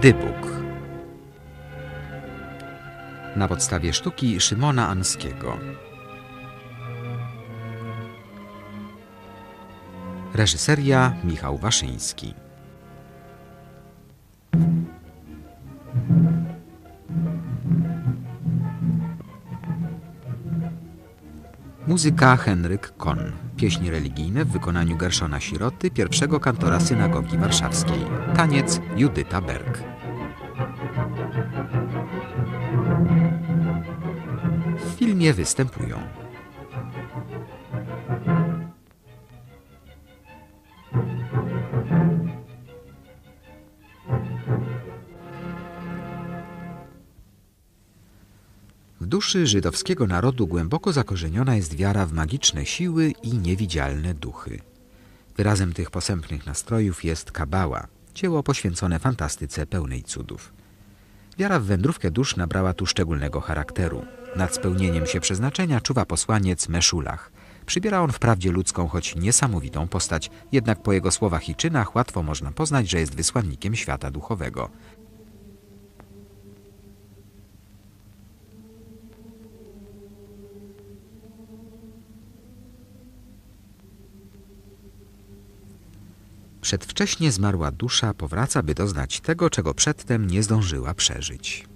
Dybuk. Na podstawie sztuki Szymona Anskiego. Reżyseria Michał Waszyński. Muzyka Henryk Kohn. Pieśni religijne w wykonaniu Gerszona Siroty, pierwszego kantora synagogi warszawskiej. Taniec Judyta Berg. W filmie występują w duszy żydowskiego narodu głęboko zakorzeniona jest wiara w magiczne siły i niewidzialne duchy. Wyrazem tych posępnych nastrojów jest kabała, dzieło poświęcone fantastyce pełnej cudów. Wiara w wędrówkę dusz nabrała tu szczególnego charakteru. Nad spełnieniem się przeznaczenia czuwa posłaniec Meszulach. Przybiera on wprawdzie ludzką, choć niesamowitą postać, jednak po jego słowach i czynach łatwo można poznać, że jest wysłannikiem świata duchowego. Przedwcześnie zmarła dusza powraca, by doznać tego, czego przedtem nie zdążyła przeżyć.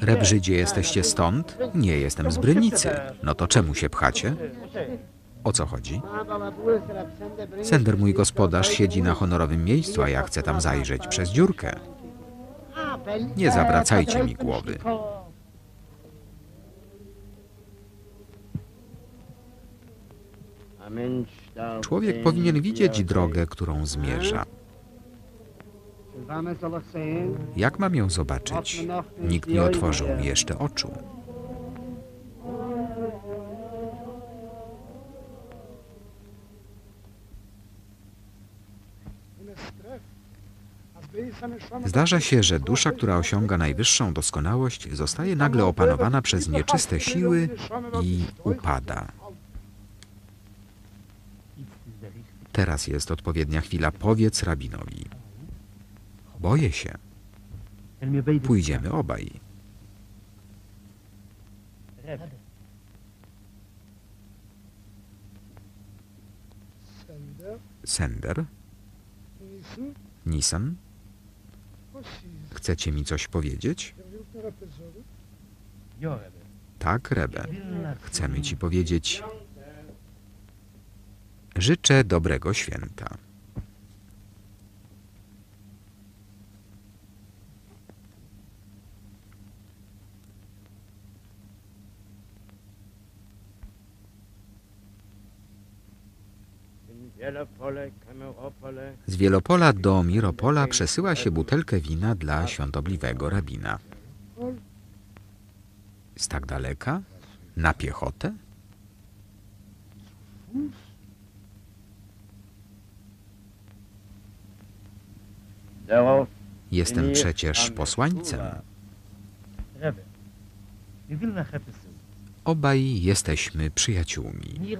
Rebrzydzie, jesteście stąd? Nie, jestem z Brynicy. No to czemu się pchacie? O co chodzi? Sender, mój gospodarz, siedzi na honorowym miejscu, a ja chcę tam zajrzeć przez dziurkę. Nie zawracajcie mi głowy. Człowiek powinien widzieć drogę, którą zmierza. Jak mam ją zobaczyć? Nikt nie otworzył mi jeszcze oczu. Zdarza się, że dusza, która osiąga najwyższą doskonałość, zostaje nagle opanowana przez nieczyste siły i upada. Teraz jest odpowiednia chwila. Powiedz rabinowi. Boję się. Pójdziemy obaj. Sender? Nisan? Chcecie mi coś powiedzieć? Tak, Rebe. Chcemy ci powiedzieć... Życzę dobrego święta. Z Wielopola do Miropola przesyła się butelkę wina dla świątobliwego rabina. Z tak daleka? Na piechotę? Jestem przecież posłańcem. Obaj jesteśmy przyjaciółmi.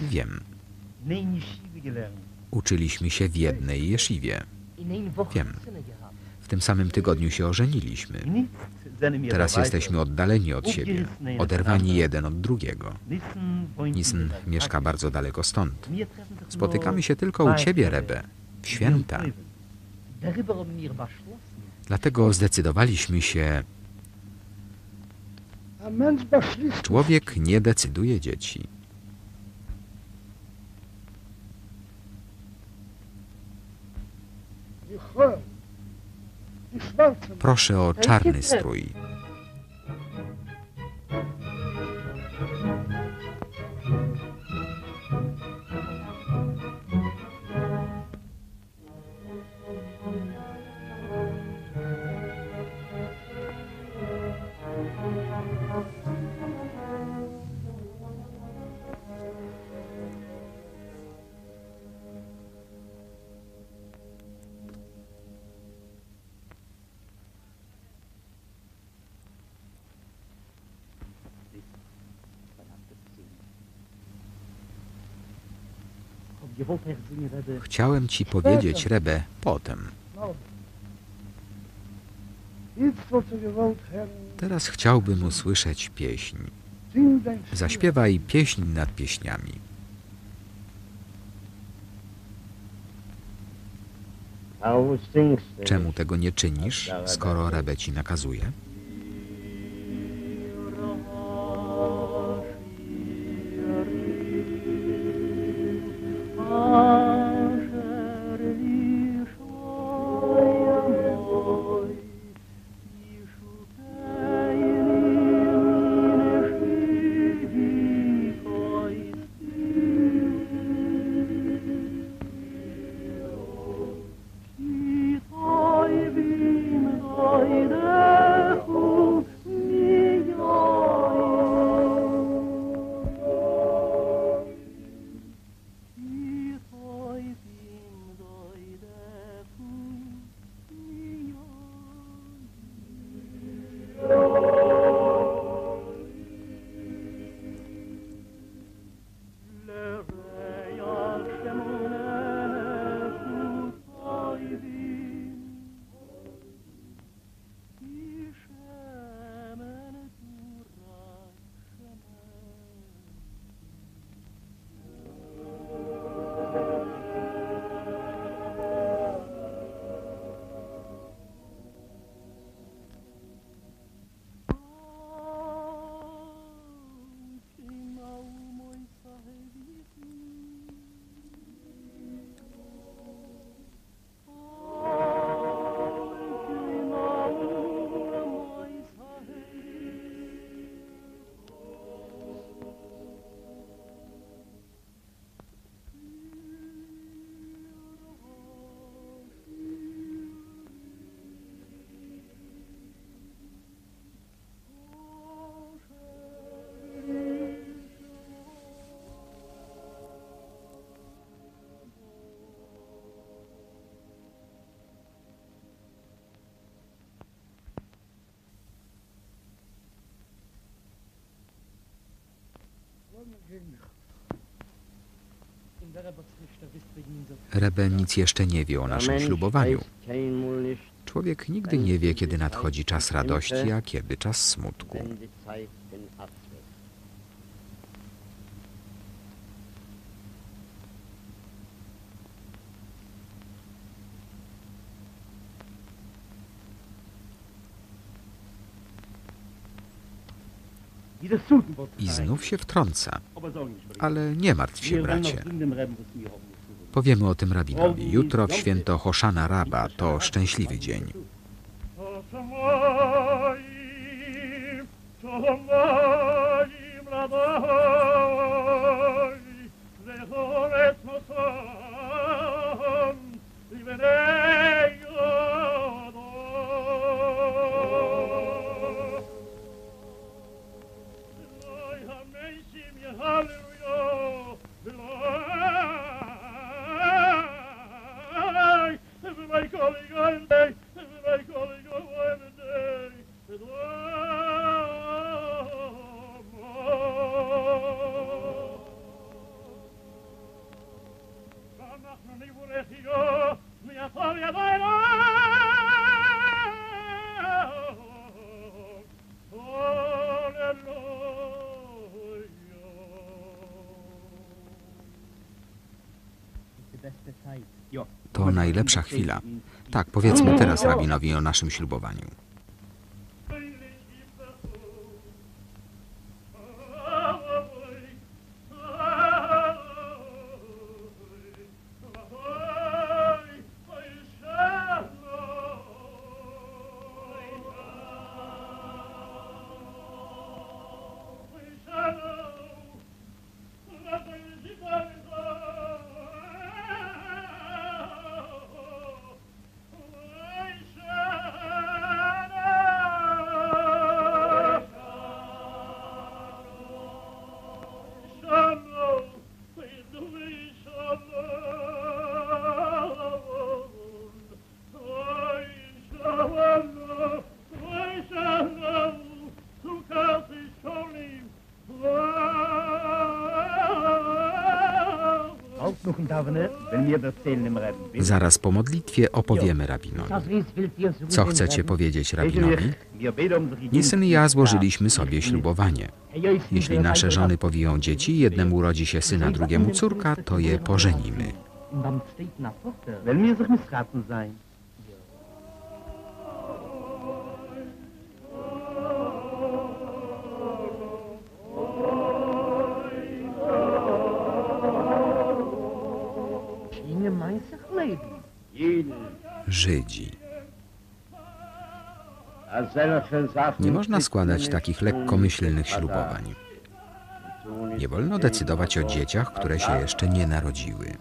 Wiem. Uczyliśmy się w jednej jeszywie. Wiem. W tym samym tygodniu się ożeniliśmy. Teraz jesteśmy oddaleni od siebie, oderwani jeden od drugiego. Nisn mieszka bardzo daleko stąd. Spotykamy się tylko u ciebie, Rebe, w święta. Dlatego zdecydowaliśmy się... Człowiek nie decyduje dzieci. Proszę o czarny strój. Chciałem ci powiedzieć, Rebe, potem. Teraz chciałbym usłyszeć pieśń. Zaśpiewaj pieśń nad pieśniami. Czemu tego nie czynisz, skoro Rebe ci nakazuje? Rebe nic jeszcze nie wie o naszym ślubowaniu. Człowiek nigdy nie wie, kiedy nadchodzi czas radości, a kiedy czas smutku. I znów się wtrąca. Ale nie martw się, bracie. Powiemy o tym rabinowi. Jutro w święto Hoszana Raba to szczęśliwy dzień. To najlepsza chwila. Tak, powiedzmy teraz rabinowi o naszym ślubowaniu. Zaraz po modlitwie opowiemy rabinowi. Co chcecie powiedzieć rabinowi? Mój syn i ja złożyliśmy sobie ślubowanie. Jeśli nasze żony powiją dzieci, jednemu urodzi się syna, drugiemu córka, to je pożenimy. Żydzi. Nie można składać takich lekkomyślnych ślubowań. Nie wolno decydować o dzieciach, które się jeszcze nie narodziły.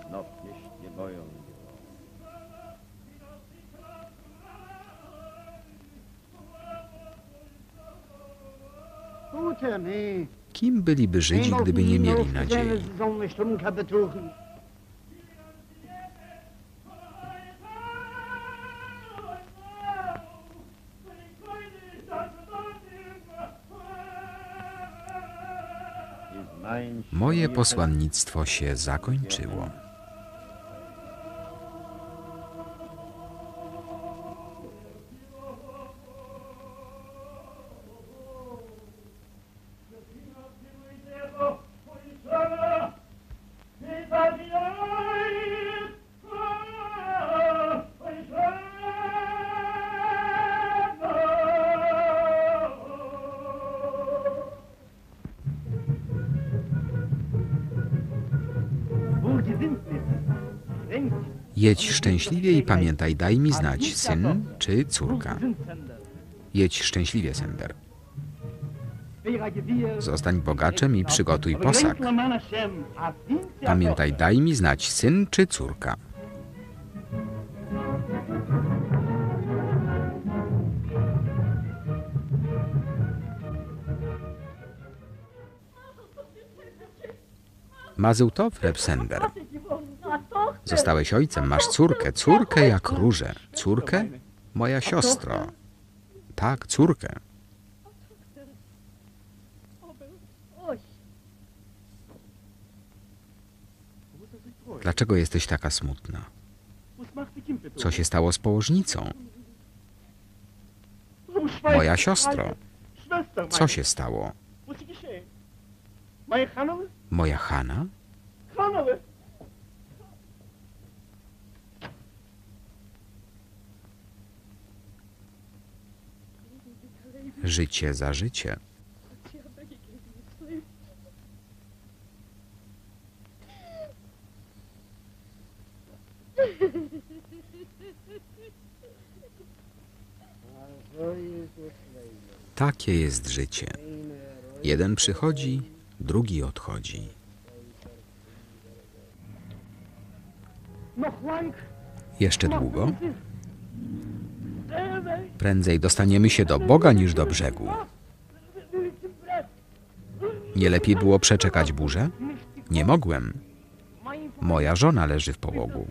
Kim byliby Żydzi, gdyby nie mieli nadziei? Moje posłannictwo się zakończyło. Jedź szczęśliwie i pamiętaj, daj mi znać, syn czy córka. Jedź szczęśliwie, Sender. Zostań bogaczem i przygotuj posag. Pamiętaj, daj mi znać, syn czy córka. Mazel tov, Reb Sender. Zostałeś ojcem, masz córkę, córkę jak róże. Córkę? Moja siostro. Tak, córkę. Dlaczego jesteś taka smutna? Co się stało z położnicą? Moja siostro. Co się stało? Moja Hanna? Życie za życie. Takie jest życie. Jeden przychodzi, drugi odchodzi. Jeszcze długo? Prędzej dostaniemy się do Boga niż do brzegu. Nie lepiej było przeczekać burzę? Nie mogłem. Moja żona leży w połogu.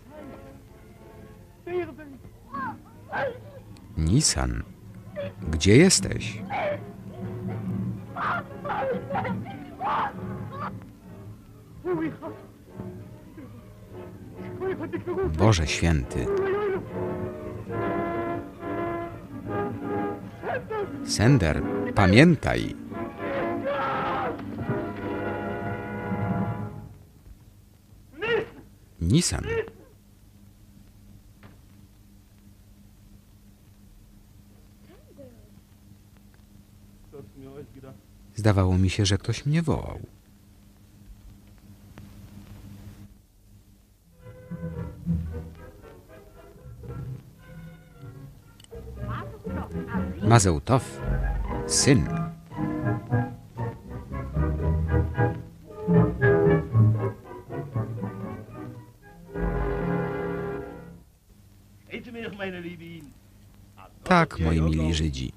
Nissan, gdzie jesteś? Boże święty. Sender, pamiętaj! Nissan, Zdawało mi się, że ktoś mnie wołał. Mazel tov, syn. Tak, moi mili Żydzi.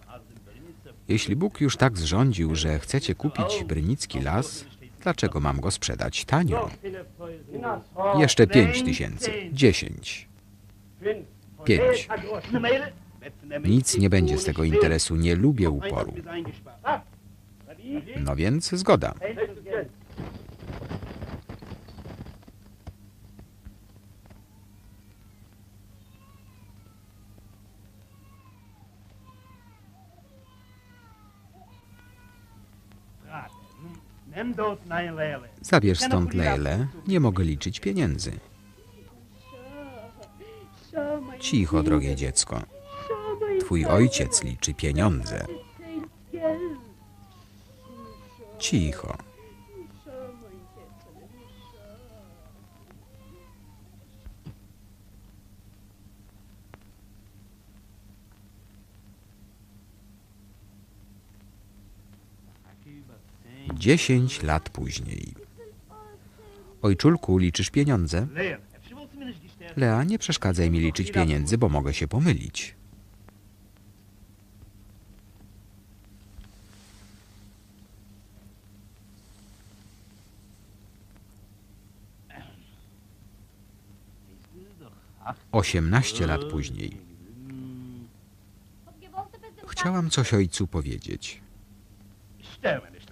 Jeśli Bóg już tak zrządził, że chcecie kupić brynicki las, dlaczego mam go sprzedać tanio? Jeszcze 5000, 10, 5. Nic nie będzie z tego interesu, nie lubię uporu. No więc zgoda. Zabierz stąd lejle, nie mogę liczyć pieniędzy. Cicho, drogie dziecko. Twój ojciec liczy pieniądze. Cicho. Dziesięć lat później. Ojczulku, liczysz pieniądze? Lea, nie przeszkadzaj mi liczyć pieniędzy, bo mogę się pomylić. — 18 lat później. Chciałam coś ojcu powiedzieć.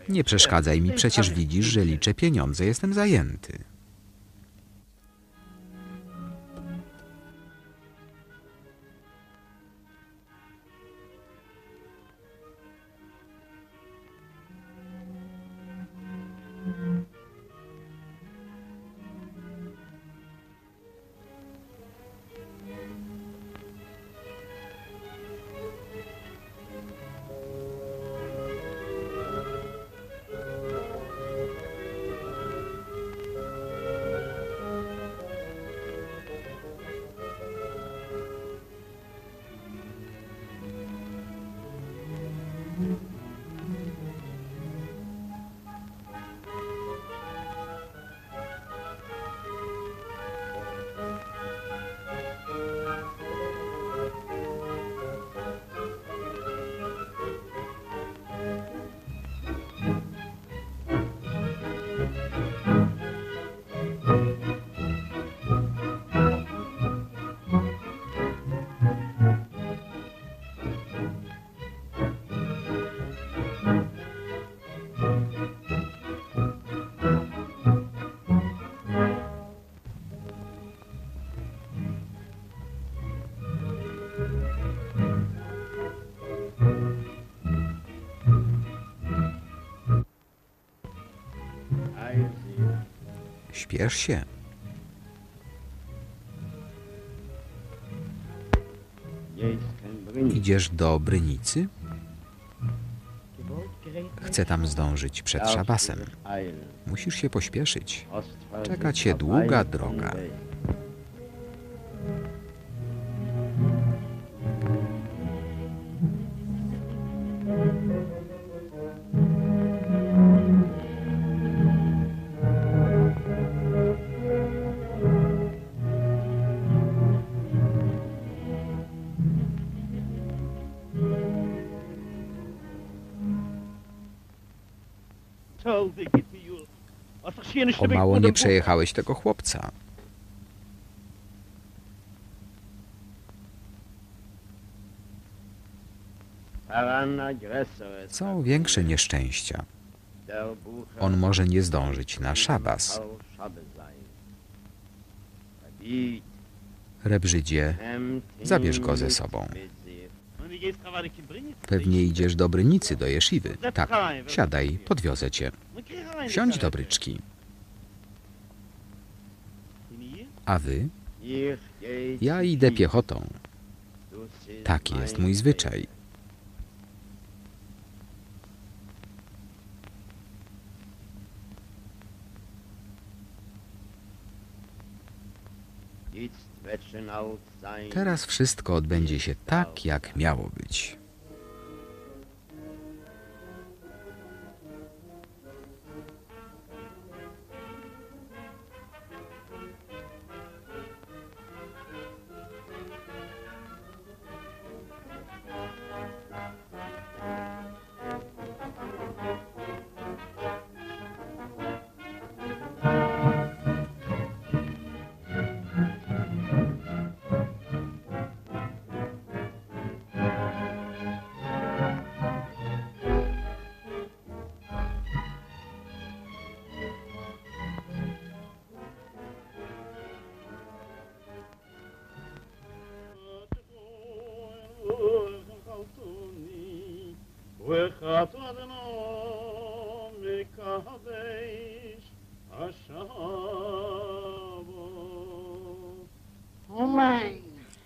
Nie przeszkadzaj mi, przecież widzisz, że liczę pieniądze, jestem zajęty. Śpiesz się. Idziesz do Brynicy? Chcę tam zdążyć przed szabasem. Musisz się pośpieszyć. Czeka cię długa droga. O mało nie przejechałeś tego chłopca. Są większe nieszczęścia. On może nie zdążyć na szabas. Rebrzydzie, zabierz go ze sobą. Pewnie idziesz do Brynicy, do Jeszywy. Tak, siadaj, podwiozę cię. Wsiądź do bryczki. A wy? Ja idę piechotą. Taki jest mój zwyczaj. Teraz wszystko odbędzie się tak, jak miało być.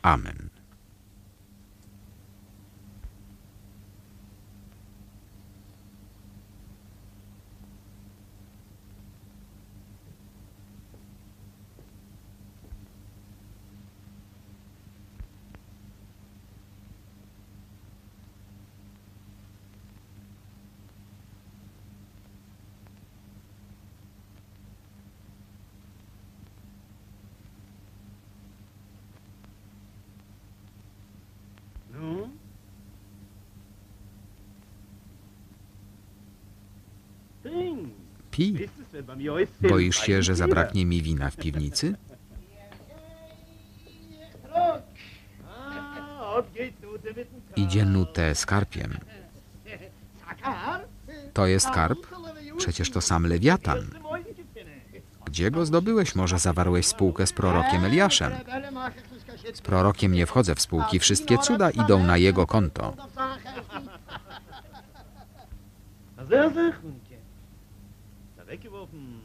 Amen. Pij. Boisz się, że zabraknie mi wina w piwnicy? Idzie nutę z karpiem. To jest karp? Przecież to sam lewiatan. Gdzie go zdobyłeś? Może zawarłeś spółkę z prorokiem Eliaszem? Z prorokiem nie wchodzę w spółki. Wszystkie cuda idą na jego konto.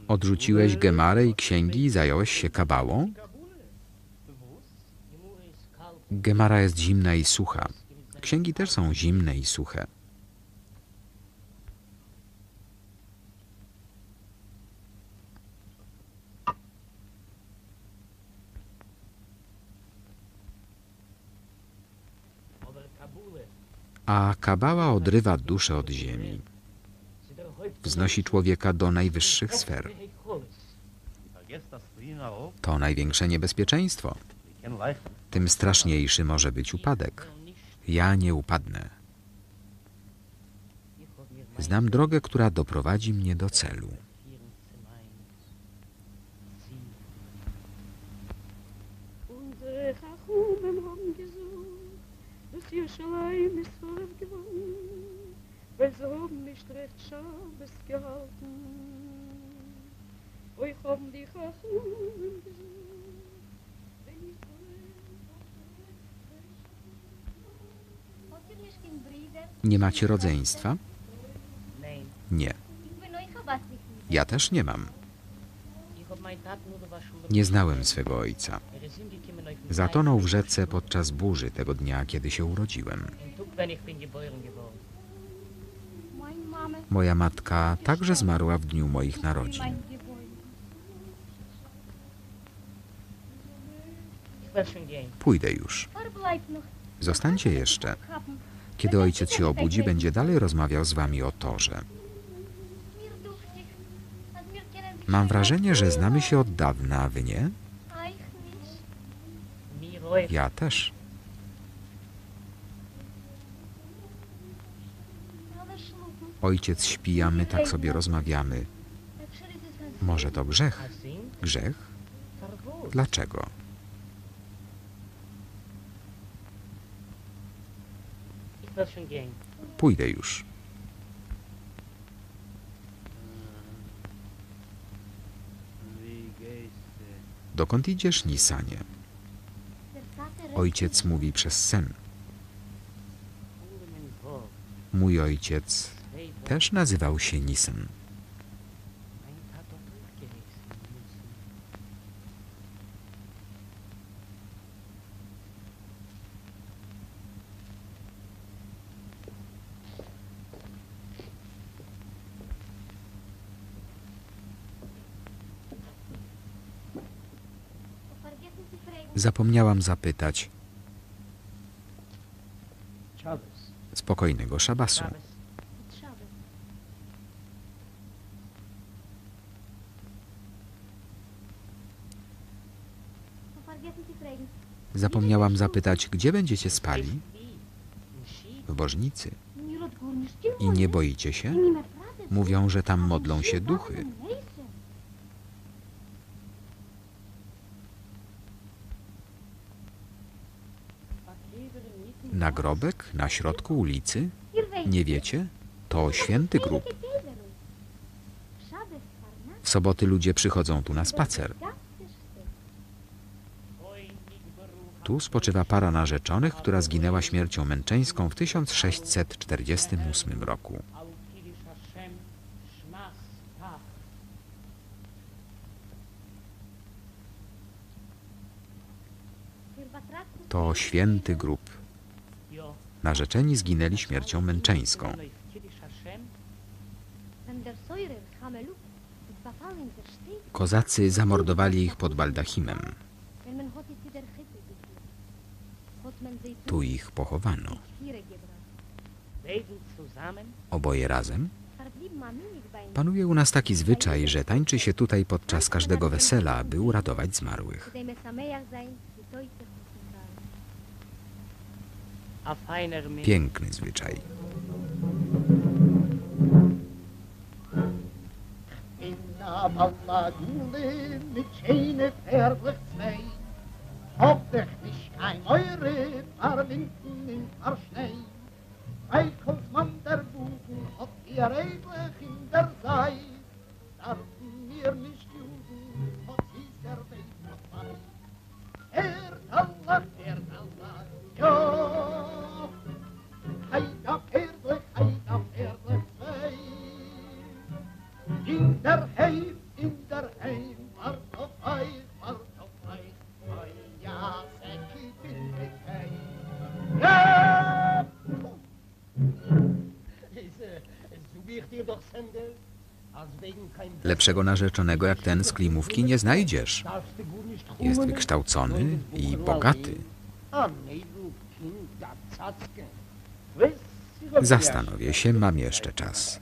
Odrzuciłeś Gemarę i księgi i zająłeś się kabałą? Gemara jest zimna i sucha. Księgi też są zimne i suche. A kabała odrywa duszę od ziemi. Wznosi człowieka do najwyższych sfer. To największe niebezpieczeństwo. Tym straszniejszy może być upadek. Ja nie upadnę. Znam drogę, która doprowadzi mnie do celu. Nie macie rodzeństwa? Nie. Ja też nie mam. Nie znałem swego ojca. Zatonął w rzece podczas burzy tego dnia, kiedy się urodziłem. Moja matka także zmarła w dniu moich narodzin. Pójdę już. Zostańcie jeszcze. Kiedy ojciec się obudzi, będzie dalej rozmawiał z wami o Torze. Mam wrażenie, że znamy się od dawna, a wy nie? Ja też. Ojciec śpi, a my tak sobie rozmawiamy. Może to grzech? Grzech? Dlaczego? Pójdę już. Dokąd idziesz, Nisanie? Ojciec mówi przez sen. Mój ojciec też nazywał się Nisem. Zapomniałam zapytać. Spokojnego szabasu. Zapomniałam zapytać, gdzie będziecie spali? W bożnicy. I nie boicie się? Mówią, że tam modlą się duchy. Nagrobek na środku ulicy? Nie wiecie? To święty grób. W soboty ludzie przychodzą tu na spacer. Tu spoczywa para narzeczonych, która zginęła śmiercią męczeńską w 1648 roku. To święty grób. Narzeczeni zginęli śmiercią męczeńską. Kozacy zamordowali ich pod baldachimem. Tu ich pochowano. Oboje razem? Panuje u nas taki zwyczaj, że tańczy się tutaj podczas każdego wesela, by uratować zmarłych. Piękny zwyczaj. Lepszego narzeczonego jak ten z Klimówki nie znajdziesz. Jest wykształcony i bogaty. Zastanowię się, mam jeszcze czas.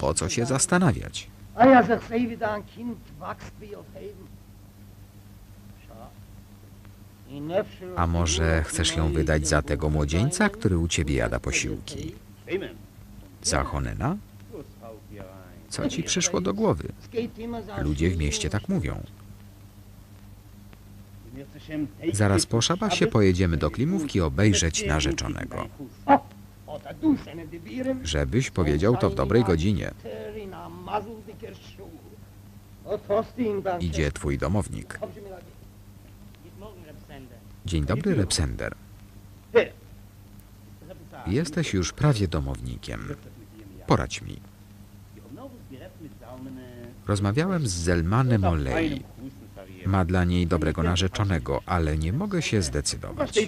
Po co się zastanawiać? A może chcesz ją wydać za tego młodzieńca, który u ciebie jada posiłki? Za Honena? Co ci przyszło do głowy? Ludzie w mieście tak mówią. Zaraz po szabasie pojedziemy do Klimówki obejrzeć narzeczonego. Żebyś powiedział to w dobrej godzinie. Idzie twój domownik. Dzień dobry, Repsender. Jesteś już prawie domownikiem. Poradź mi. Rozmawiałem z Zelmanem Olej. Ma dla niej dobrego narzeczonego, ale nie mogę się zdecydować.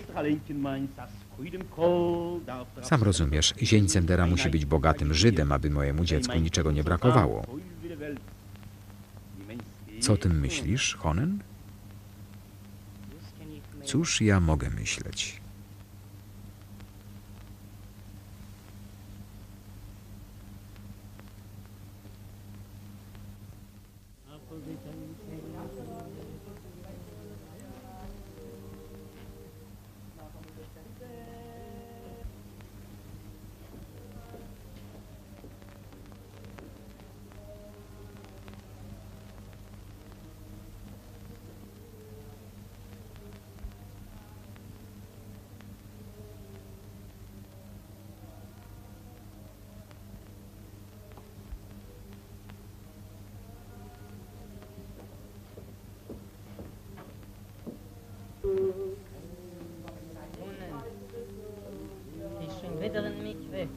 Sam rozumiesz, Zięcendera musi być bogatym Żydem, aby mojemu dziecku niczego nie brakowało. Co o tym myślisz, Honen? Cóż ja mogę myśleć?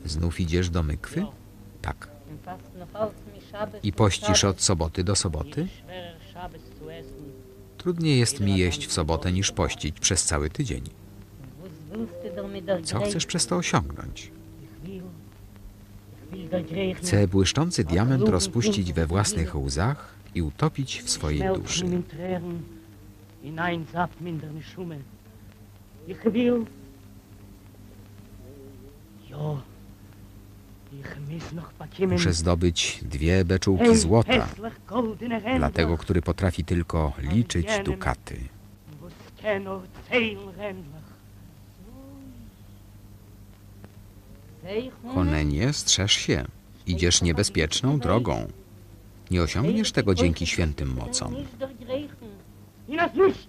Znów idziesz do mykwy? Tak. I pościsz od soboty do soboty? Trudniej jest mi jeść w sobotę niż pościć przez cały tydzień. Co chcesz przez to osiągnąć? Chcę błyszczący diament rozpuścić we własnych łzach i utopić w swojej duszy. hineinsaft minderne Schumme. Ich will... Jo... Muszę zdobyć 2 beczułki złota dla tego, który potrafi tylko liczyć dukaty. Konenie, strzeż się. Idziesz niebezpieczną drogą. Nie osiągniesz tego dzięki świętym mocom.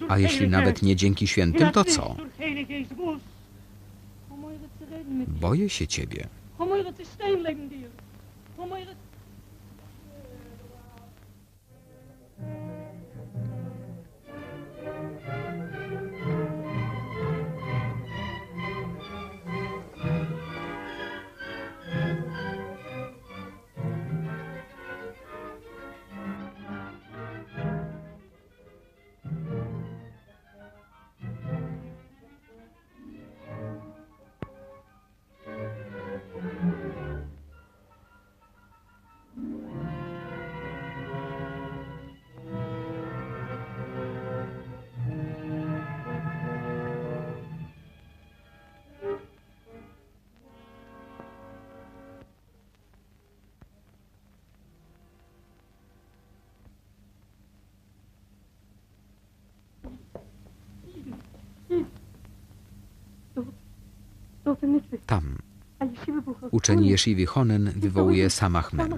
A jeśli nawet nie dzięki świętym, to co? Boję się ciebie. Tam. Uczeń Jeszywy Honen wywołuje Samachmem.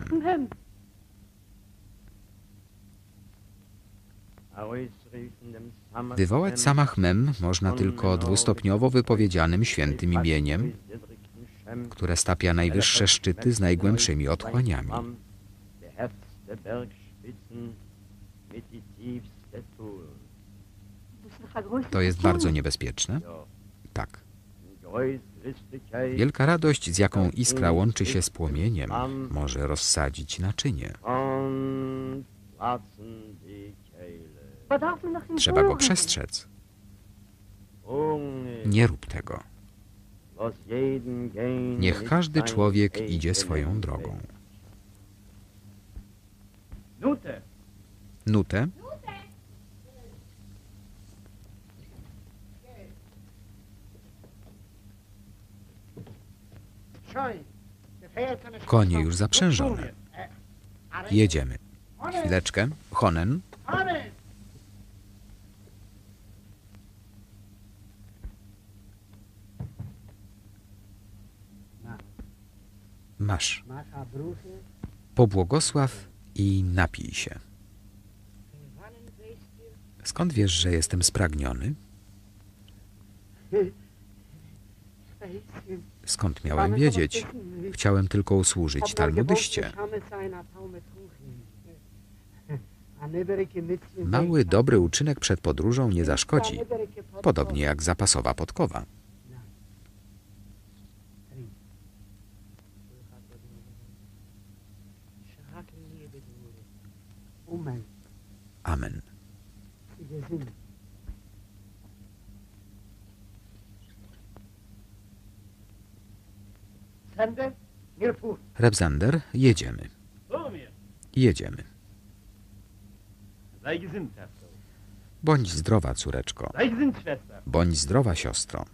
Wywołać Samachmem można tylko dwustopniowo wypowiedzianym świętym imieniem, które stapia najwyższe szczyty z najgłębszymi otchłaniami. To jest bardzo niebezpieczne? Tak. Wielka radość, z jaką iskra łączy się z płomieniem, może rozsadzić naczynie. Trzeba go przestrzec. Nie rób tego. Niech każdy człowiek idzie swoją drogą. Nutę? Konie już zaprzężone. Jedziemy. Chwileczkę. Honen. Masz. Pobłogosław i napij się. Skąd wiesz, że jestem spragniony? Skąd miałem wiedzieć? Chciałem tylko usłużyć talmudyście. Mały, dobry uczynek przed podróżą nie zaszkodzi, podobnie jak zapasowa podkowa. Amen. Rebsander, jedziemy. Jedziemy. Bądź zdrowa, córeczko. Bądź zdrowa, siostro.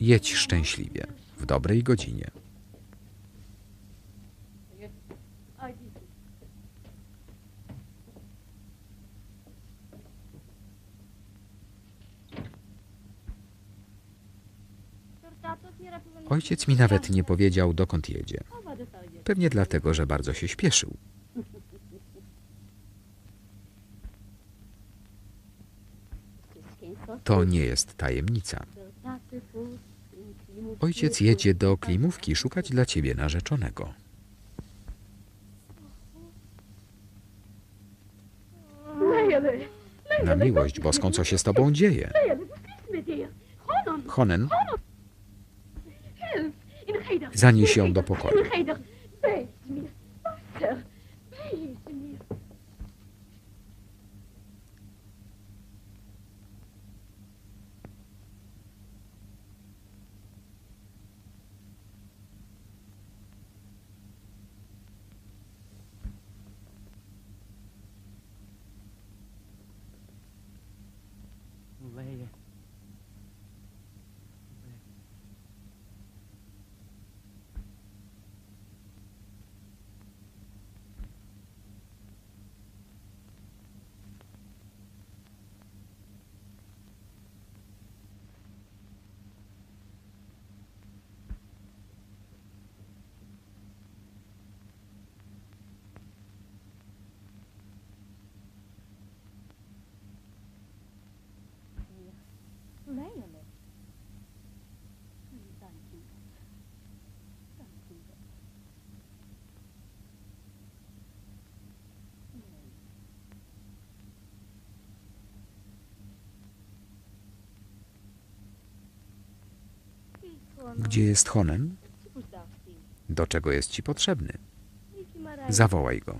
Jedź szczęśliwie, w dobrej godzinie. Ojciec mi nawet nie powiedział, dokąd jedzie. Pewnie dlatego, że bardzo się śpieszył. To nie jest tajemnica. Ojciec jedzie do Klimówki szukać dla ciebie narzeczonego. Na miłość boską, co się z tobą dzieje? Honen. Zanieś ją do pokoju. Gdzie jest Honen? Do czego jest ci potrzebny? Zawołaj go.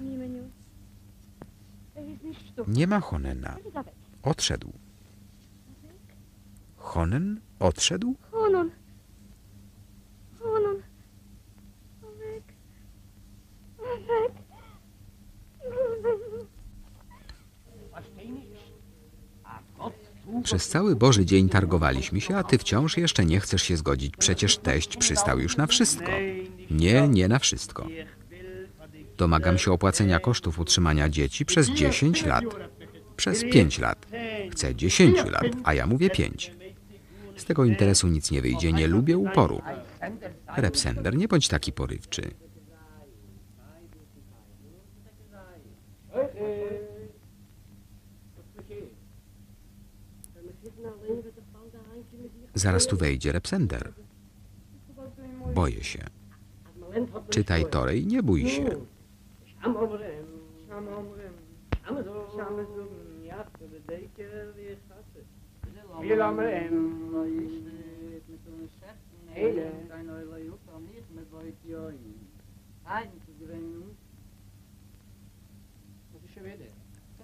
Nie ma Honena. Odszedł. Honen odszedł? Przez cały Boży dzień targowaliśmy się, a ty wciąż jeszcze nie chcesz się zgodzić. Przecież teść przystał już na wszystko. Nie, nie na wszystko. Domagam się opłacenia kosztów utrzymania dzieci przez 10 lat. Przez 5 lat. Chcę 10 lat, a ja mówię 5. Z tego interesu nic nie wyjdzie, nie lubię uporu. Repsender, nie bądź taki porywczy. Zaraz tu wejdzie Repsender. Boję się. Czytaj Torej, nie bój się.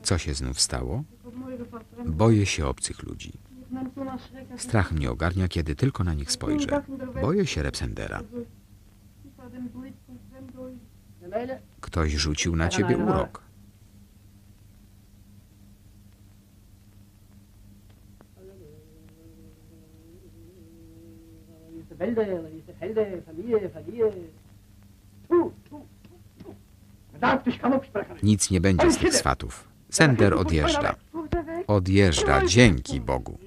Co się znów stało? Boję się obcych ludzi. Strach mnie ogarnia, kiedy tylko na nich spojrzę. Boję się Repsendera. Ktoś rzucił na ciebie urok. Nic nie będzie z tych swatów. Sender odjeżdża. Odjeżdża, dzięki Bogu.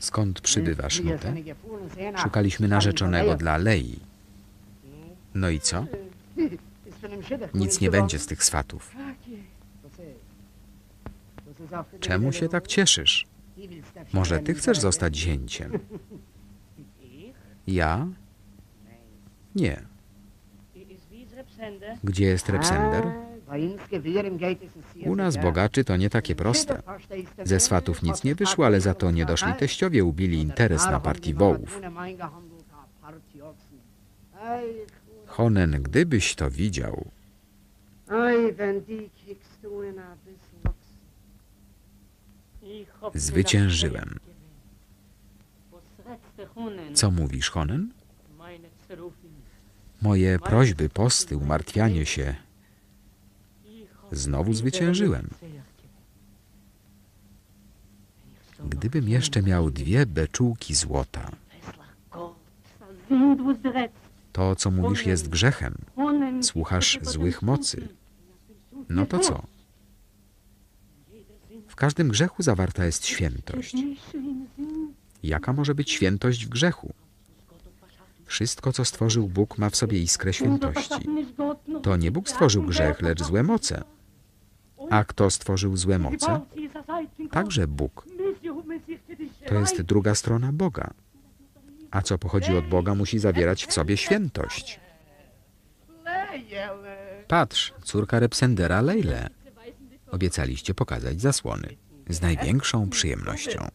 Skąd przybywasz, Nute? Szukaliśmy narzeczonego dla Lei. No i co? Nic nie będzie z tych swatów. Czemu się tak cieszysz? Może ty chcesz zostać zięciem? Ja? Nie. Gdzie jest Repsender? U nas bogaczy to nie takie proste. Ze swatów nic nie wyszło, ale za to niedoszli teściowie ubili interes na partii wołów. Honen, gdybyś to widział. Zwyciężyłem. Co mówisz, Honen? Moje prośby, posty, umartwianie się... Znowu zwyciężyłem. Gdybym jeszcze miał 2 beczułki złota. To, co mówisz, jest grzechem. Słuchasz złych mocy. No to co? W każdym grzechu zawarta jest świętość. Jaka może być świętość w grzechu? Wszystko, co stworzył Bóg, ma w sobie iskrę świętości. To nie Bóg stworzył grzech, lecz złe moce. A kto stworzył złe moce? Także Bóg. To jest druga strona Boga. A co pochodzi od Boga, musi zawierać w sobie świętość. Patrz, córka Repsendera Lejle. Obiecaliście pokazać zasłony. Z największą przyjemnością.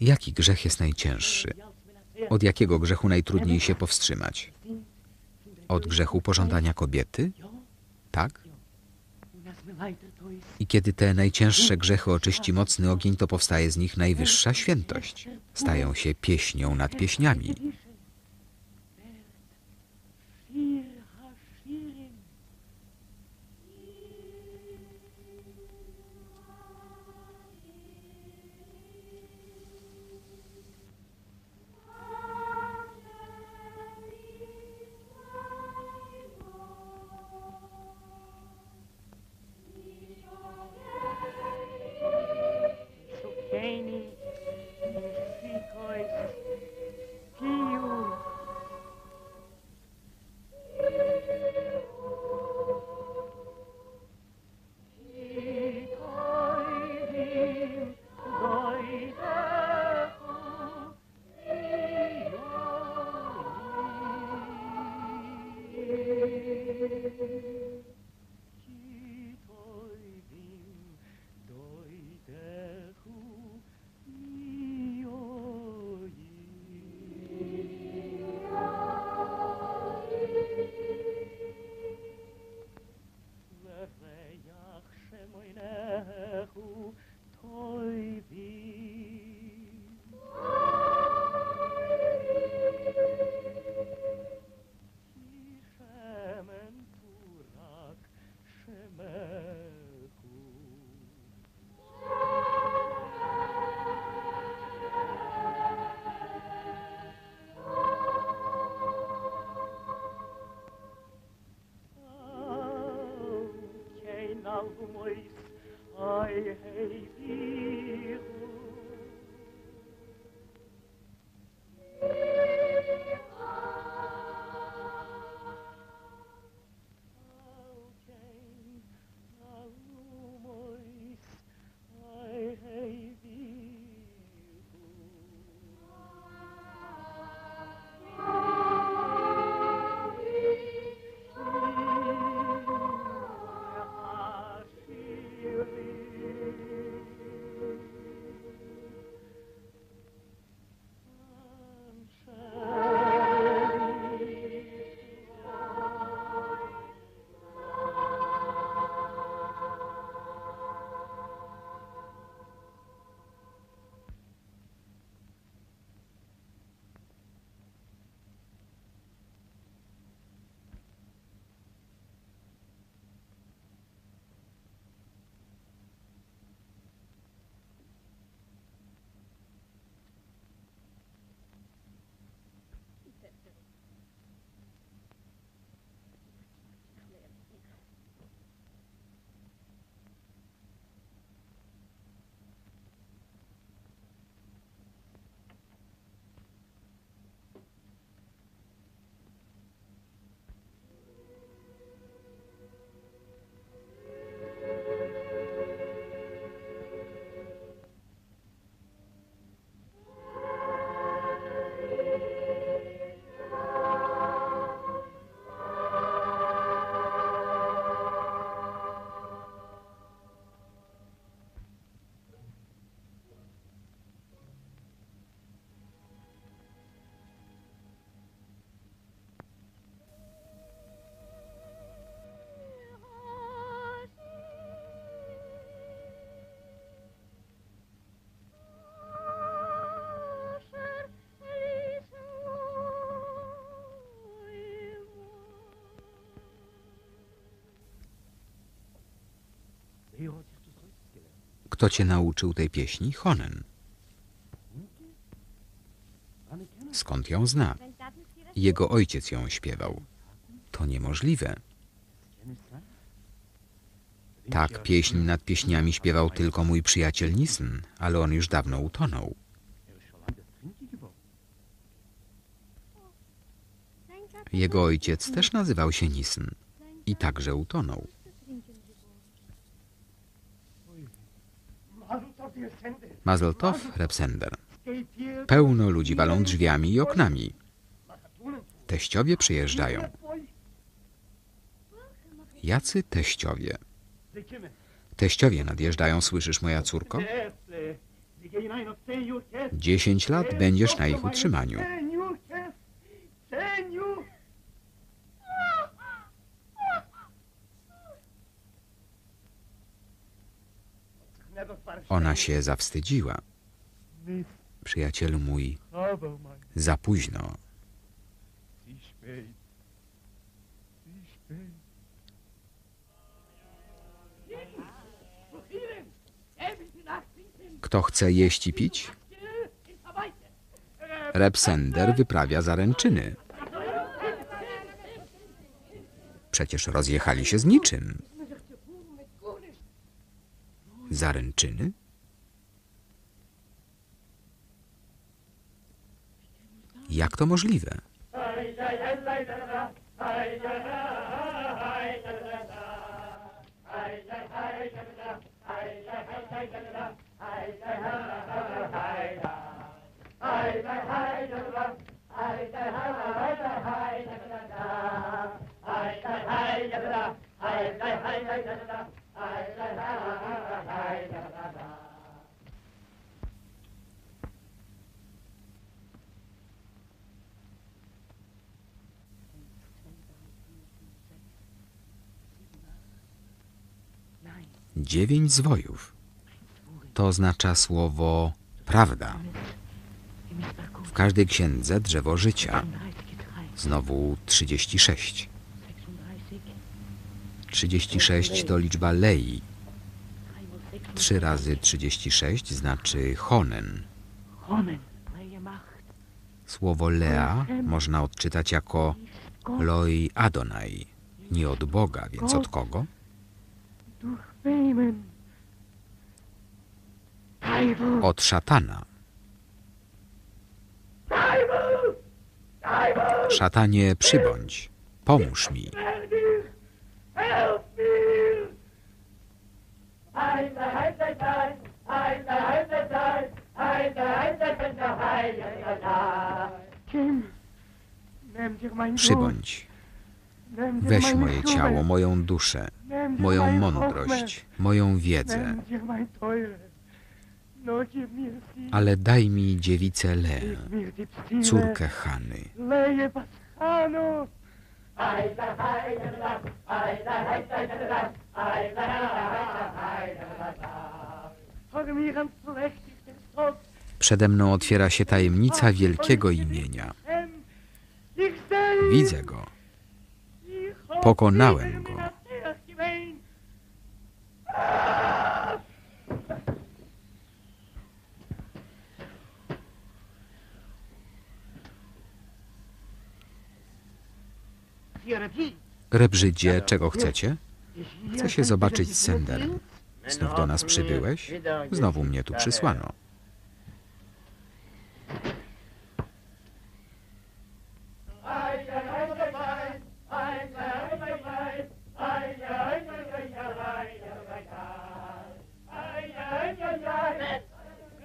Jaki grzech jest najcięższy? Od jakiego grzechu najtrudniej się powstrzymać? Od grzechu pożądania kobiety? Tak? I kiedy te najcięższe grzechy oczyści mocny ogień, to powstaje z nich najwyższa świętość. Stają się pieśnią nad pieśniami. Kto cię nauczył tej pieśni? Honen. Skąd ją zna? Jego ojciec ją śpiewał. To niemożliwe. Tak, pieśń nad pieśniami śpiewał tylko mój przyjaciel Nissen, ale on już dawno utonął. Jego ojciec też nazywał się Nissen i także utonął. Mazel tov, Rebsender. Pełno ludzi walą drzwiami i oknami. Teściowie przyjeżdżają. Jacy teściowie? Teściowie nadjeżdżają, słyszysz, moja córko? 10 lat będziesz na ich utrzymaniu. Ona się zawstydziła. Przyjacielu mój, za późno. Kto chce jeść i pić? Rebsender wyprawia zaręczyny. Przecież rozjechali się z niczym. Zaręczyny? Jak to możliwe? Dziewięć zwojów. To oznacza słowo prawda. W każdej księdze drzewo życia. Znowu 36. 36 to liczba lei. 3 razy 36 znaczy honen. Słowo lea można odczytać jako loi Adonai. Nie od Boga, więc od kogo? Od szatana. Szatanie, przybądź, pomóż mi. Przybądź, weź moje ciało, moją duszę, moją mądrość, moją wiedzę. Ale daj mi dziewicę Leę, córkę Hany. Przede mną otwiera się tajemnica wielkiego imienia. Widzę go. Pokonałem go. Rebrzydzie, czego chcecie? Chcę się zobaczyć z Senderem. Znów do nas przybyłeś? Znowu mnie tu przysłano.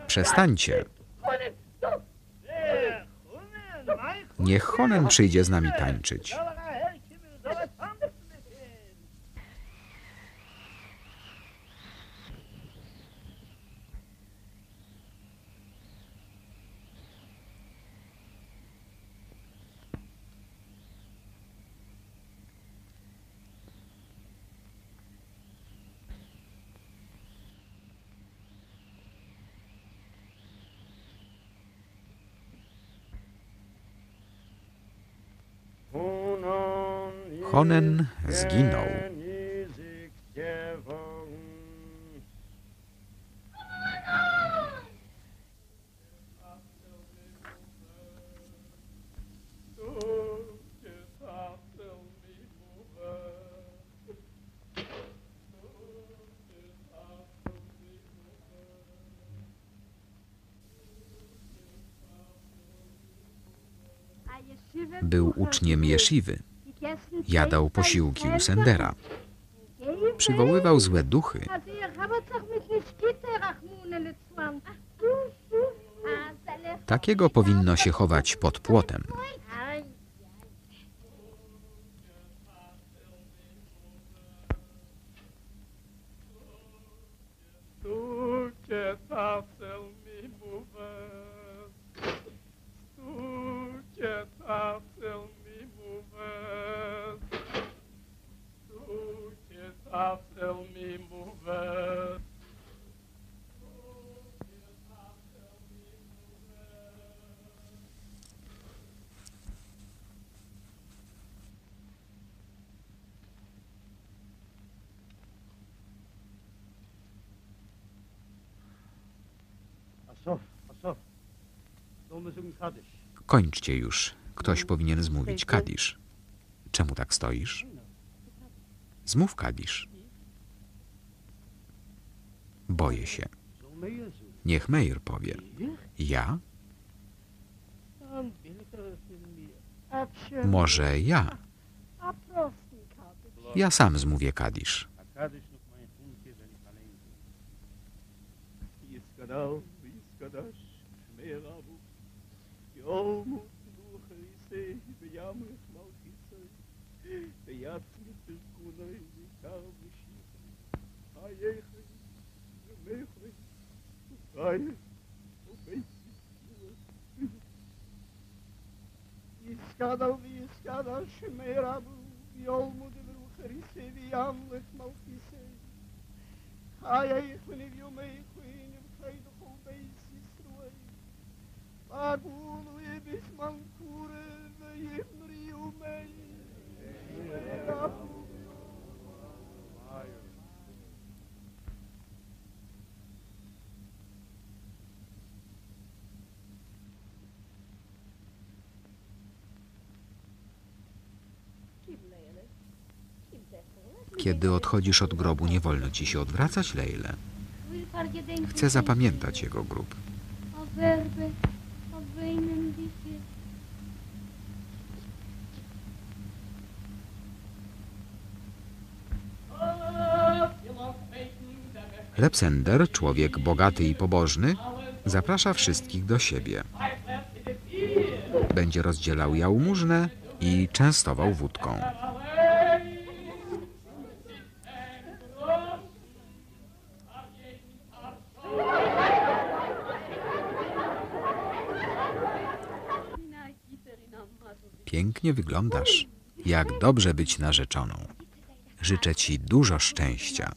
Przestańcie. Niech Honen przyjdzie z nami tańczyć. Honen zginął. Był uczniem jesziwy. Jadał posiłki u Sendera. Przywoływał złe duchy. Takiego powinno się chować pod płotem. Kończcie już. Ktoś powinien zmówić kadisz. Czemu tak stoisz? Zmów kadisz. Boję się. Niech Meir powie. Ja? Może ja? Ja sam zmówię kadisz. Kiedy odchodzisz od grobu, nie wolno ci się odwracać, Lejle. Chcę zapamiętać jego grób. Lepsender, człowiek bogaty i pobożny, zaprasza wszystkich do siebie. Będzie rozdzielał jałmużnę i częstował wódką. Pięknie wyglądasz. Jak dobrze być narzeczoną. Życzę ci dużo szczęścia.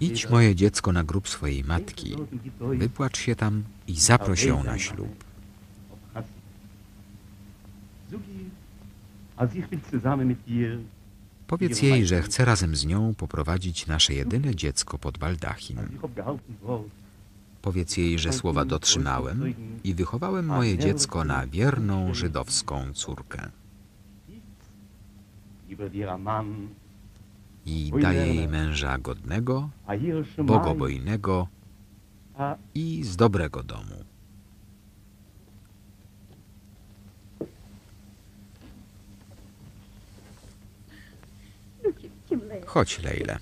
Idź, moje dziecko, na grób swojej matki. Wypłacz się tam i zaproś ją na ślub. Powiedz jej, że chcę razem z nią poprowadzić nasze jedyne dziecko pod baldachim. Powiedz jej, że słowa dotrzymałem i wychowałem moje dziecko na wierną żydowską córkę. I daję jej męża godnego, bogobojnego i z dobrego domu. Chodź, Lejle.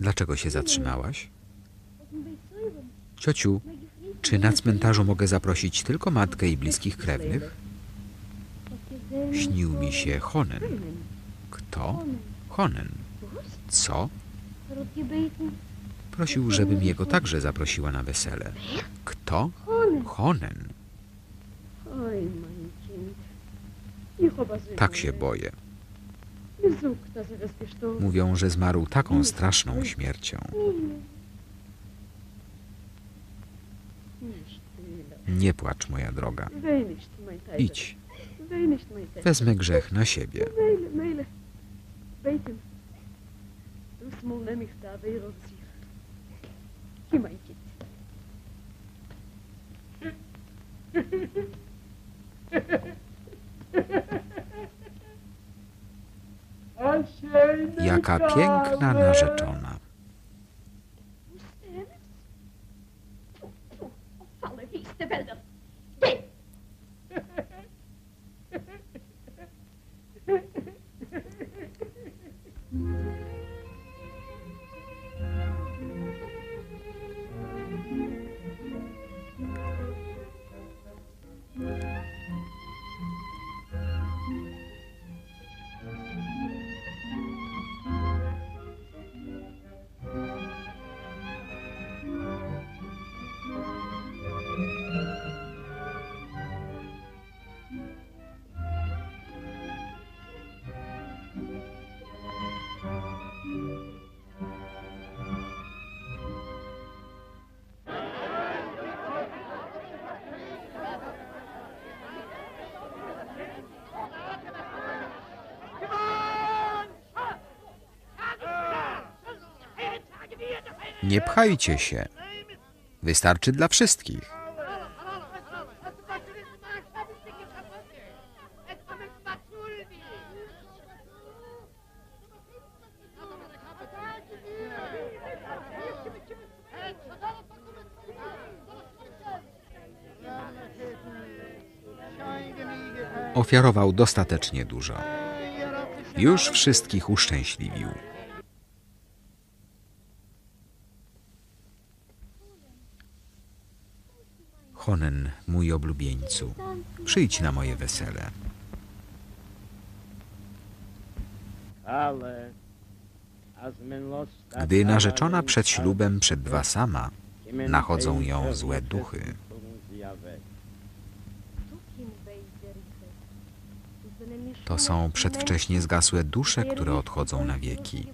Dlaczego się zatrzymałaś? Ciociu, czy na cmentarzu mogę zaprosić tylko matkę i bliskich krewnych? Śnił mi się Honen. Kto? Honen. Co? Prosił, żebym jego także zaprosiła na wesele. Kto? Honen. Tak się boję. Mówią, że zmarł taką straszną śmiercią. Nie płacz, moja droga. Idź. Wezmę grzech na siebie. taka piękna narzeczona. Nie pchajcie się. Wystarczy dla wszystkich. Ofiarował dostatecznie dużo. Już wszystkich uszczęśliwił. Honen, mój oblubieńcu, przyjdź na moje wesele. Gdy narzeczona przed ślubem przebywa sama, nachodzą ją złe duchy. To są przedwcześnie zgasłe dusze, które odchodzą na wieki.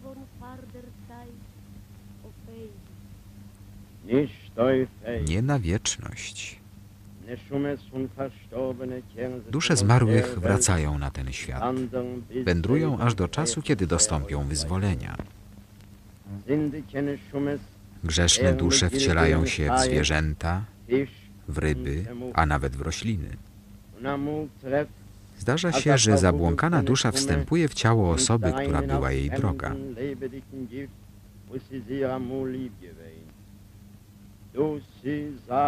Nie na wieczność. Dusze zmarłych wracają na ten świat. Wędrują aż do czasu, kiedy dostąpią wyzwolenia. Grzeszne dusze wcielają się w zwierzęta, w ryby, a nawet w rośliny. Zdarza się, że zabłąkana dusza wstępuje w ciało osoby, która była jej droga.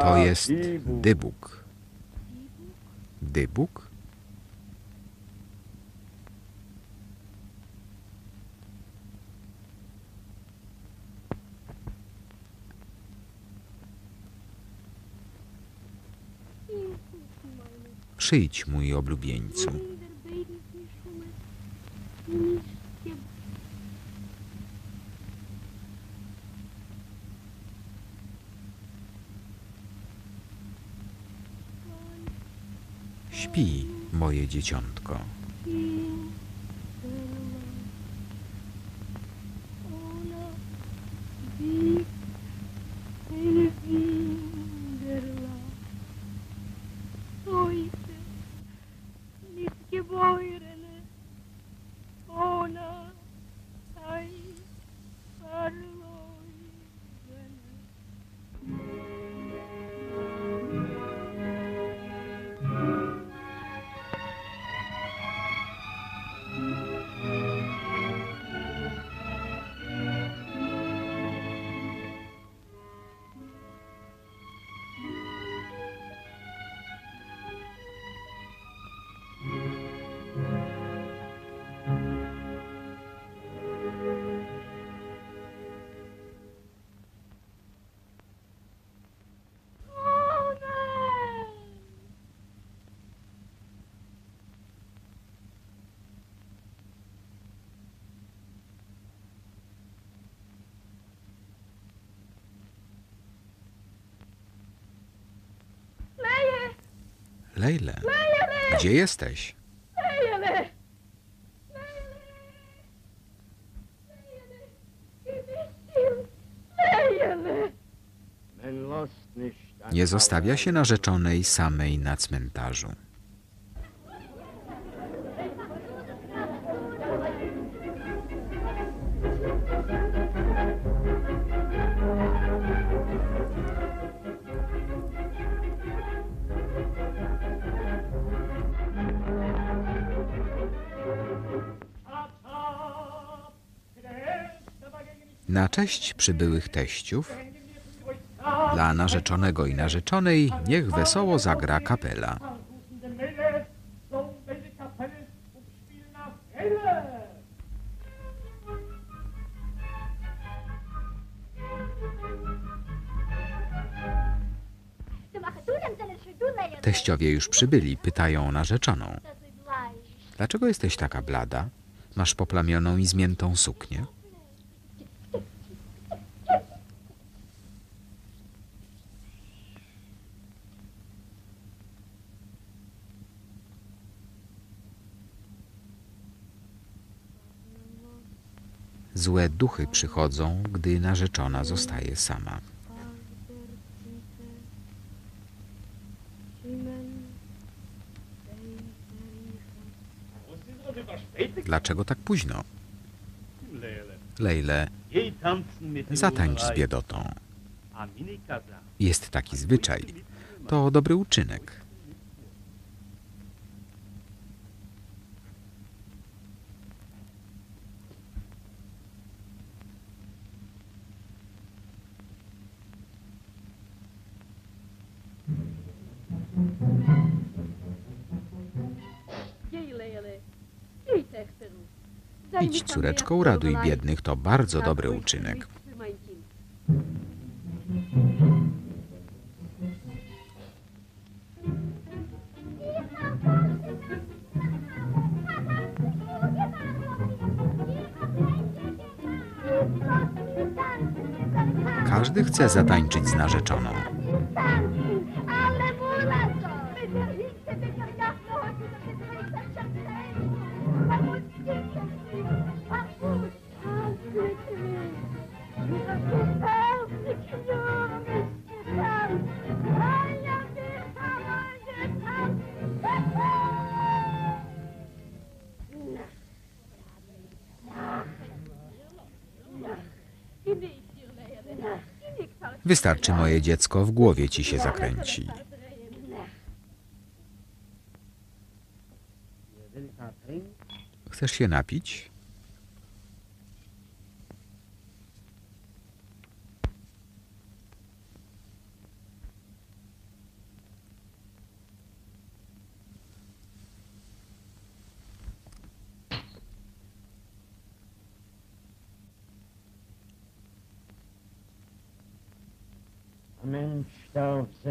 To jest Dybuk. Dybuk? Przyjdź, mój oblubieńcu. Śpi, moje dzieciątko. Lejle, gdzie jesteś? Nie zostawia się narzeczonej samej na cmentarzu. Na cześć przybyłych teściów, dla narzeczonego i narzeczonej niech wesoło zagra kapela. Teściowie już przybyli, pytają narzeczoną. Dlaczego jesteś taka blada? Masz poplamioną i zmiętą suknię? Złe duchy przychodzą, gdy narzeczona zostaje sama. Dlaczego tak późno? Lejle, zatańcz z biedotą. Jest taki zwyczaj. To dobry uczynek. Idź, córeczko, uraduj biednych, to bardzo dobry uczynek. Każdy chce zatańczyć z narzeczoną. Wystarczy, moje dziecko, w głowie ci się zakręci. Chcesz się napić?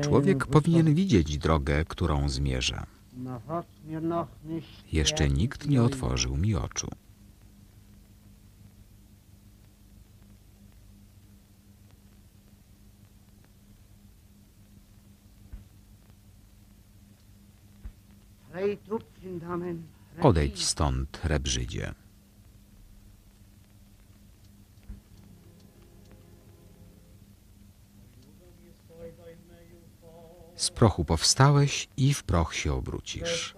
Człowiek powinien widzieć drogę, którą zmierza. Jeszcze nikt nie otworzył mi oczu. Odejdź stąd, rebrzydzie. Z prochu powstałeś i w proch się obrócisz.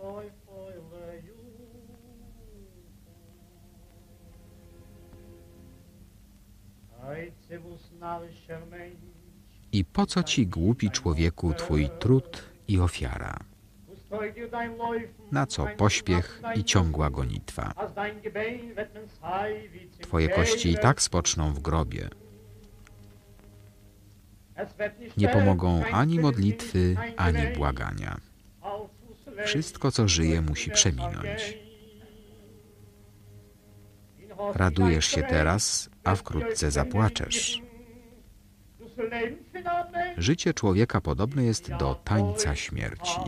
I po co ci, głupi człowieku, twój trud i ofiara? Na co pośpiech i ciągła gonitwa? Twoje kości i tak spoczną w grobie. Nie pomogą ani modlitwy, ani błagania. Wszystko, co żyje, musi przeminąć. Radujesz się teraz, a wkrótce zapłaczesz. Życie człowieka podobne jest do tańca śmierci.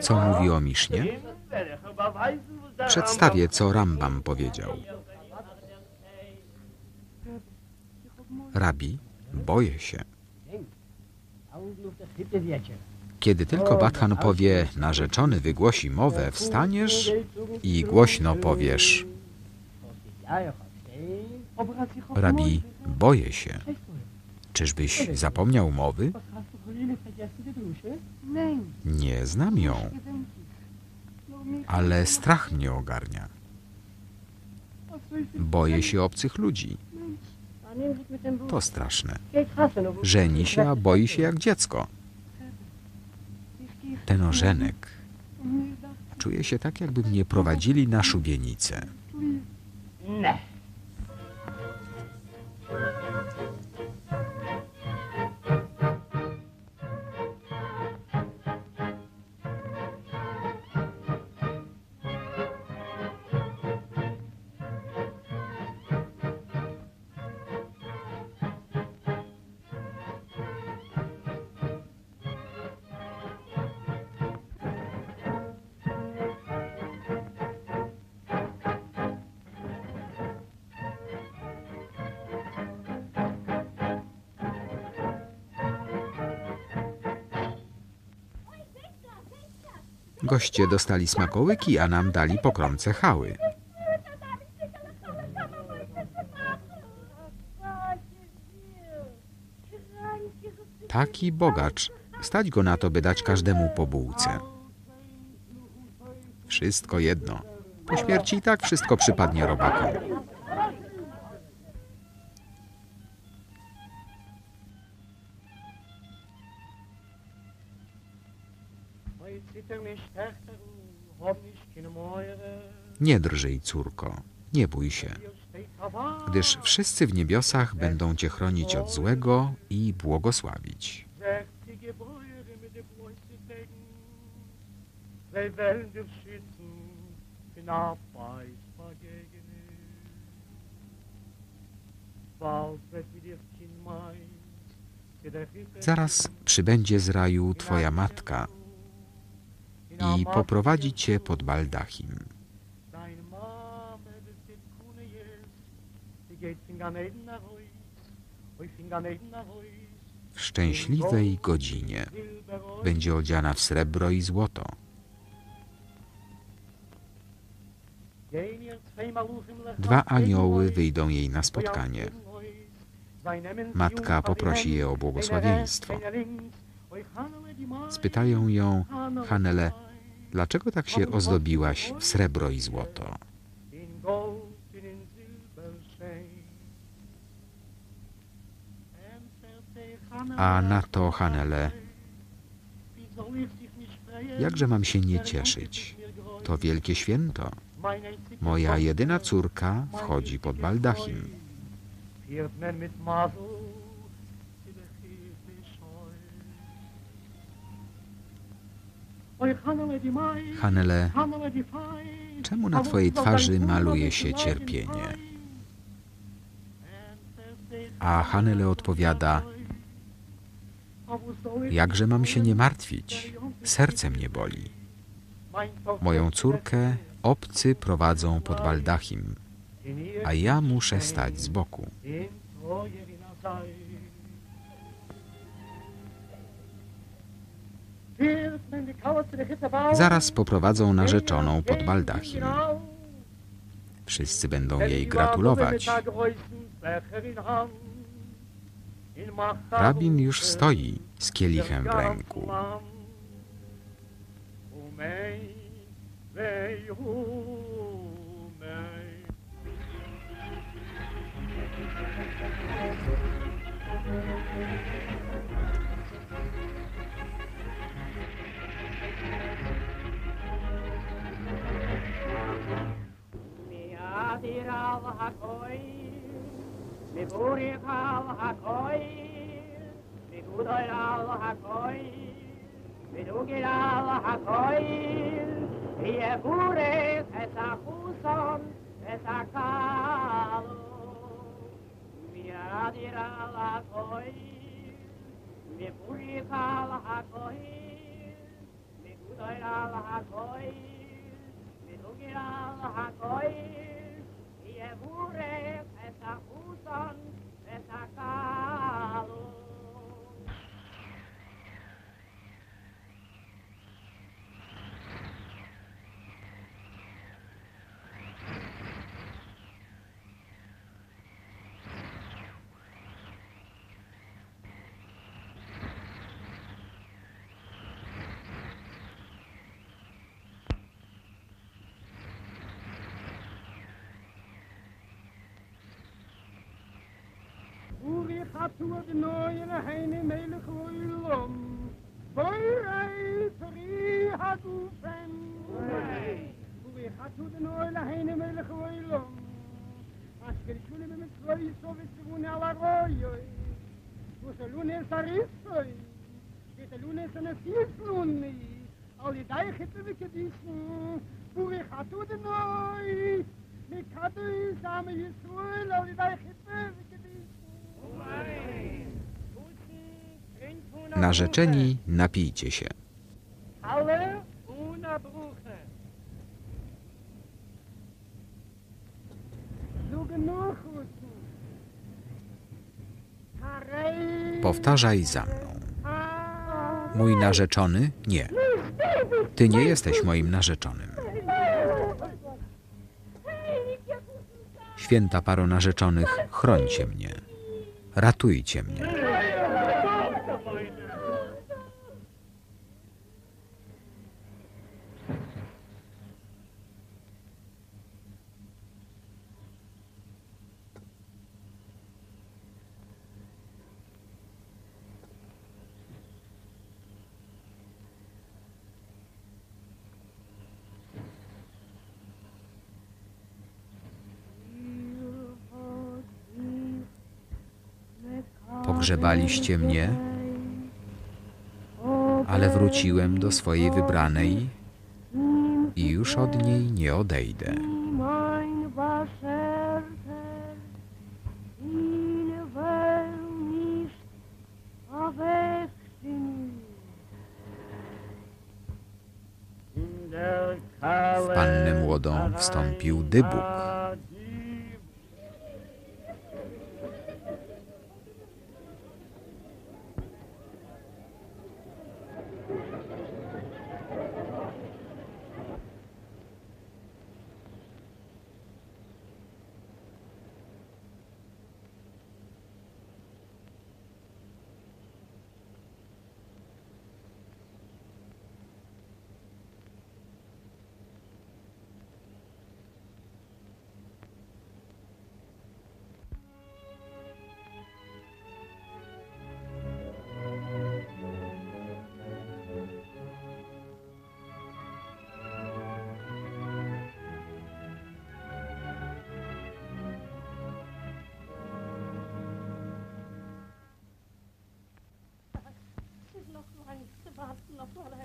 Co mówi o Misznie? Przedstawię, co Rambam powiedział. Rabi, boję się. Kiedy tylko Badhan powie, narzeczony wygłosi mowę, wstaniesz i głośno powiesz. Rabi, boję się. Czyżbyś zapomniał mowy? Nie znam ją, ale strach mnie ogarnia. Boję się obcych ludzi. To straszne. Żeni się, a boi się jak dziecko. Ten ożenek. Czuję się tak, jakby mnie prowadzili na szubienicę. Goście dostali smakołyki, a nam dali pokromce chały. Taki bogacz. Stać go na to, by dać każdemu po bułce. Wszystko jedno. Po śmierci i tak wszystko przypadnie robakom. Nie drżyj, córko, nie bój się, gdyż wszyscy w niebiosach będą cię chronić od złego i błogosławić. Zaraz przybędzie z raju twoja matka i poprowadzi cię pod baldachim. W szczęśliwej godzinie będzie odziana w srebro i złoto. Dwa anioły wyjdą jej na spotkanie. Matka poprosi je o błogosławieństwo. Spytają ją, Hanele, dlaczego tak się ozdobiłaś w srebro i złoto? A na to Hanele, jakże mam się nie cieszyć? To wielkie święto. Moja jedyna córka wchodzi pod baldachim. Hanele, czemu na twojej twarzy maluje się cierpienie? A Hanele odpowiada, jakże mam się nie martwić? Serce mnie boli. Moją córkę obcy prowadzą pod baldachim, a ja muszę stać z boku. Zaraz poprowadzą narzeczoną pod baldachim. Wszyscy będą jej gratulować. Rabin już stoi z kielichem w ręku. Atu ad noye na heine mele khoilom boy ay tri hatu fem boy hatu ad noye na heine mele khoilom asker shule me khoy sovet guna la royo bosa lunes arisoy beta lunes na sifluni ali dai khitve kedishun boy hatu ad noye me kadu zame yisrul ali dai khitve. Narzeczeni, napijcie się. Powtarzaj za mną. Mój narzeczony? Nie. Ty nie jesteś moim narzeczonym. Święta paro narzeczonych, chrońcie mnie. Ratujcie mnie. Pogrzebaliście mnie, ale wróciłem do swojej wybranej i już od niej nie odejdę. W pannę młodą wstąpił Dybuk.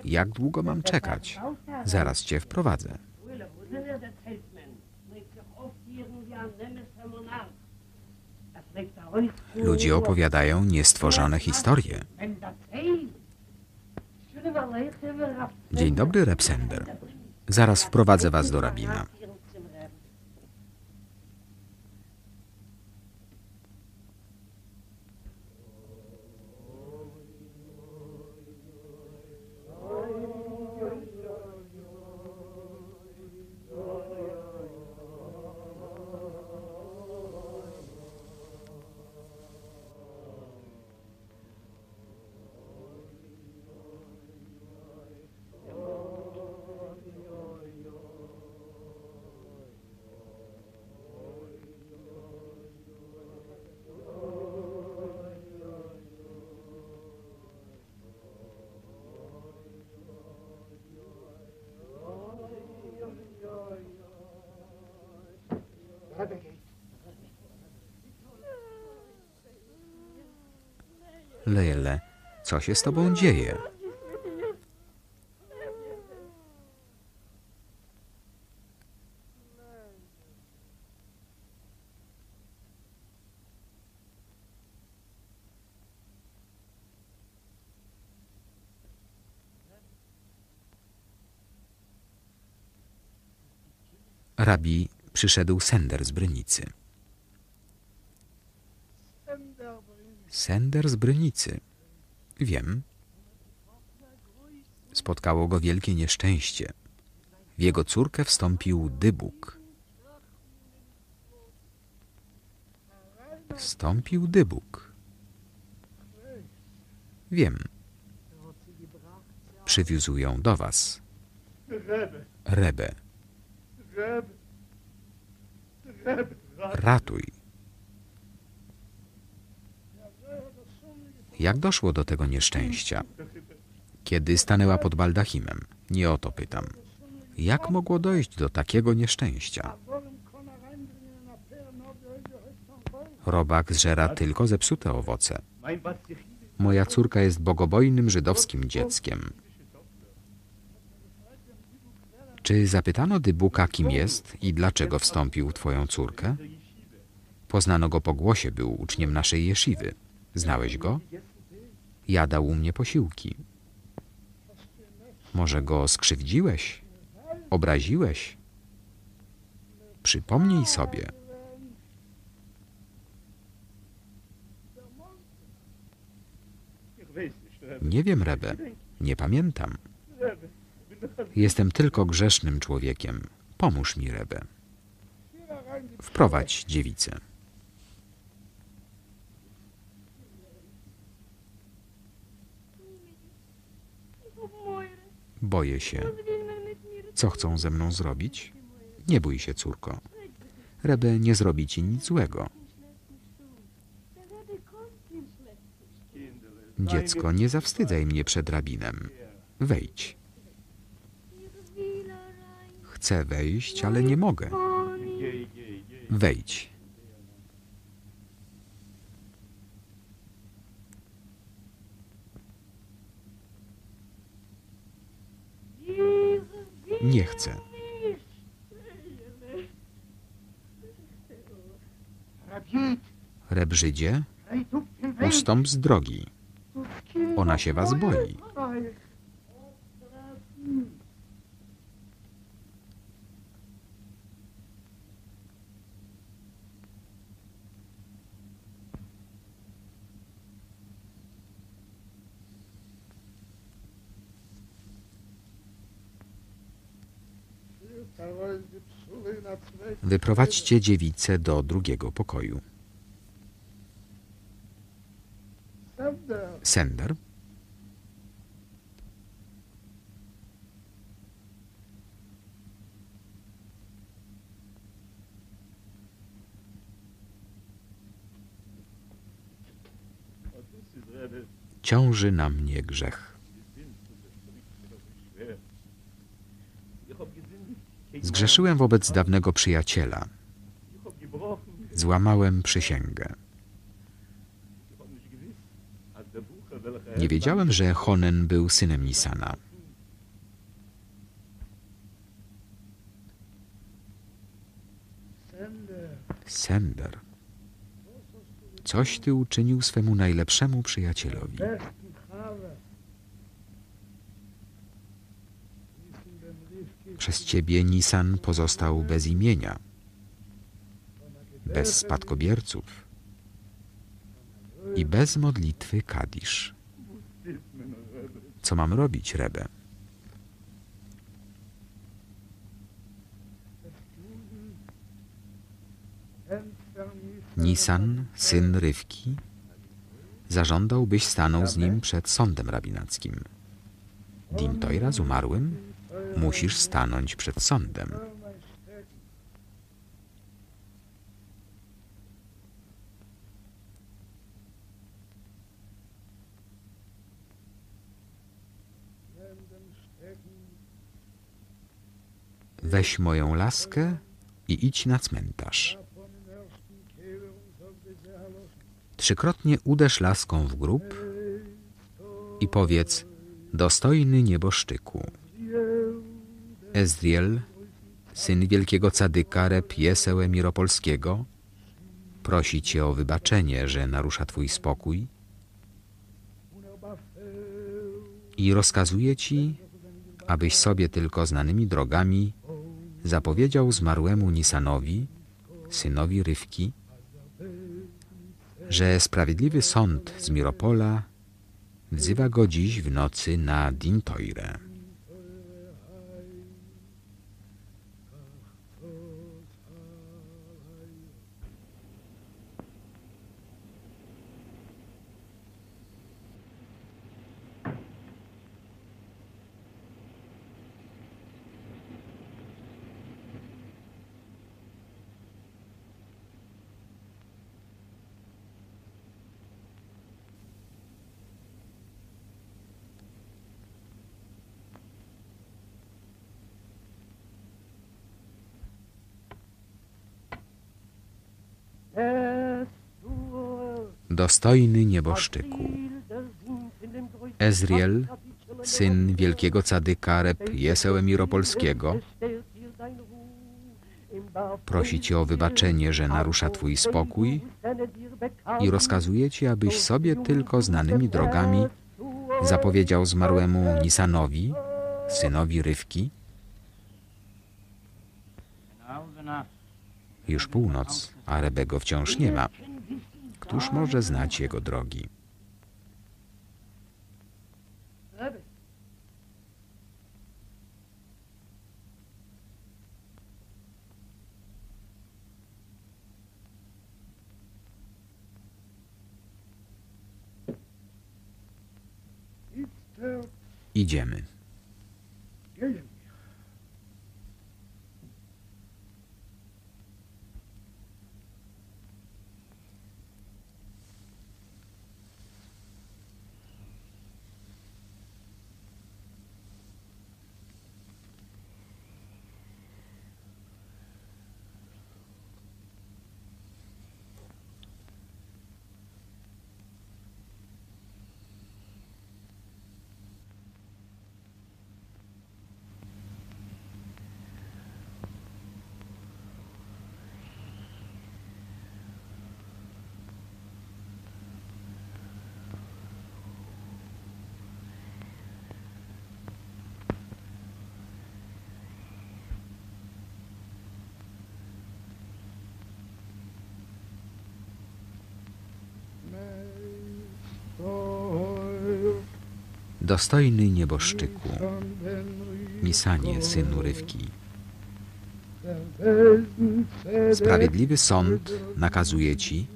Jak długo mam czekać? Zaraz cię wprowadzę. Ludzie opowiadają niestworzone historie. Dzień dobry, Rebsender. Zaraz wprowadzę was do rabina. Lejle, co się z tobą dzieje? Rabi przyszedł sender z Brynicy. Sender z Brynicy. Wiem. Spotkało go wielkie nieszczęście. W jego córkę wstąpił Dybuk. Wstąpił Dybuk. Wiem. Przywiózł ją do was. Rebe. Ratuj. Jak doszło do tego nieszczęścia? Kiedy stanęła pod baldachimem? Nie o to pytam. Jak mogło dojść do takiego nieszczęścia? Robak zżera tylko zepsute owoce. Moja córka jest bogobojnym żydowskim dzieckiem. Czy zapytano Dybuka, kim jest i dlaczego wstąpił w twoją córkę? Poznano go po głosie, był uczniem naszej jeszywy. Znałeś go? Jadał u mnie posiłki. Może go skrzywdziłeś? Obraziłeś? Przypomnij sobie. Nie wiem, Rebe. Nie pamiętam. Jestem tylko grzesznym człowiekiem. Pomóż mi, Rebe. Wprowadź dziewicę. Boję się. Co chcą ze mną zrobić? Nie bój się, córko. Rebe nie zrobi ci nic złego. Dziecko, nie zawstydzaj mnie przed rabinem. Wejdź. Chcę wejść, ale nie mogę. Wejdź. Nie chcę. Rebrzydzie, ustąp z drogi. Ona się was boi. Wyprowadźcie dziewicę do drugiego pokoju. Sender. Ciąży na mnie grzech. Zgrzeszyłem wobec dawnego przyjaciela. Złamałem przysięgę. Nie wiedziałem, że Honen był synem Nisana. Sender. Coś ty uczynił swemu najlepszemu przyjacielowi. Przez ciebie Nisan pozostał bez imienia, bez spadkobierców i bez modlitwy Kadisz. Co mam robić, Rebe? Nisan, syn Ryfki, zażądał, byś stanął z nim przed sądem rabinackim. Din Tojra z umarłym? Musisz stanąć przed sądem. Weź moją laskę i idź na cmentarz. Trzykrotnie uderz laską w grób i powiedz: dostojny nieboszczyku. Ezriel, syn wielkiego cadyka Rebe Jesue miropolskiego, prosi cię o wybaczenie, że narusza twój spokój i rozkazuje ci, abyś sobie tylko znanymi drogami zapowiedział zmarłemu Nisanowi, synowi Ryfki, że sprawiedliwy sąd z Miropola wzywa go dziś w nocy na Dintoire. Dostojny nieboszczyku, Ezriel, syn wielkiego cadyka Rebe Jesue miropolskiego, prosi Cię o wybaczenie, że narusza Twój spokój i rozkazuje Ci, abyś sobie tylko znanymi drogami zapowiedział zmarłemu Nisanowi, synowi Ryfki. Już północ, a Rebego wciąż nie ma. Któż może znać jego drogi? Idziemy. Dostojny nieboszczyku, Nisanie, synu Ryfki, sprawiedliwy sąd nakazuje Ci,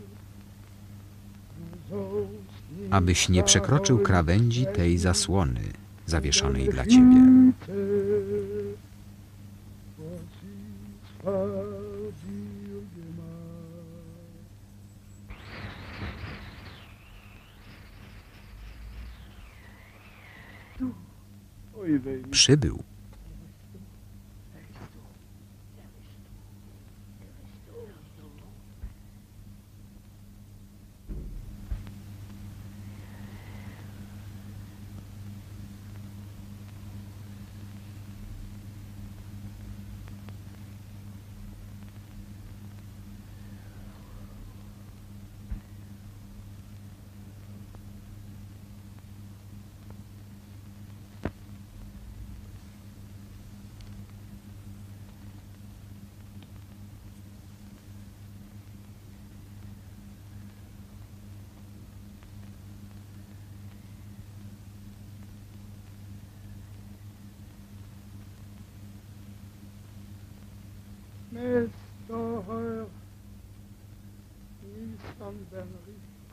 abyś nie przekroczył krawędzi tej zasłony zawieszonej dla Ciebie. Przybył.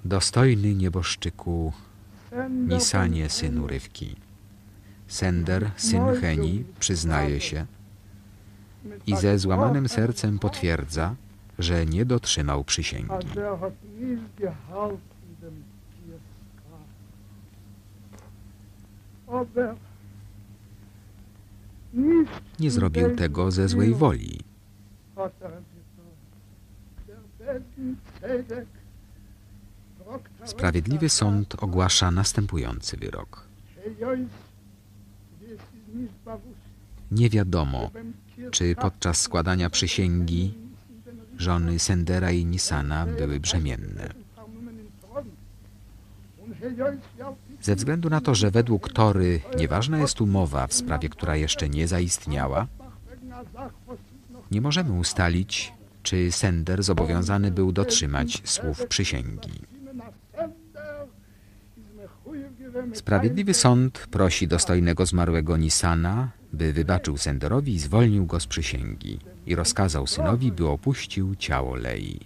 Dostojny nieboszczyku, Nisanie, synu Ryfki, Sender, syn Heni, przyznaje się i ze złamanym sercem potwierdza, że nie dotrzymał przysięgi. Nie zrobił tego ze złej woli. Sprawiedliwy sąd ogłasza następujący wyrok. Nie wiadomo, czy podczas składania przysięgi żony Sendera i Nisana były brzemienne. Ze względu na to, że według Tory nieważna jest umowa w sprawie, która jeszcze nie zaistniała, Nie możemy ustalić, czy sender zobowiązany był dotrzymać słów przysięgi. Sprawiedliwy sąd prosi dostojnego zmarłego Nisana, by wybaczył senderowi i zwolnił go z przysięgi i rozkazał synowi, by opuścił ciało Lei.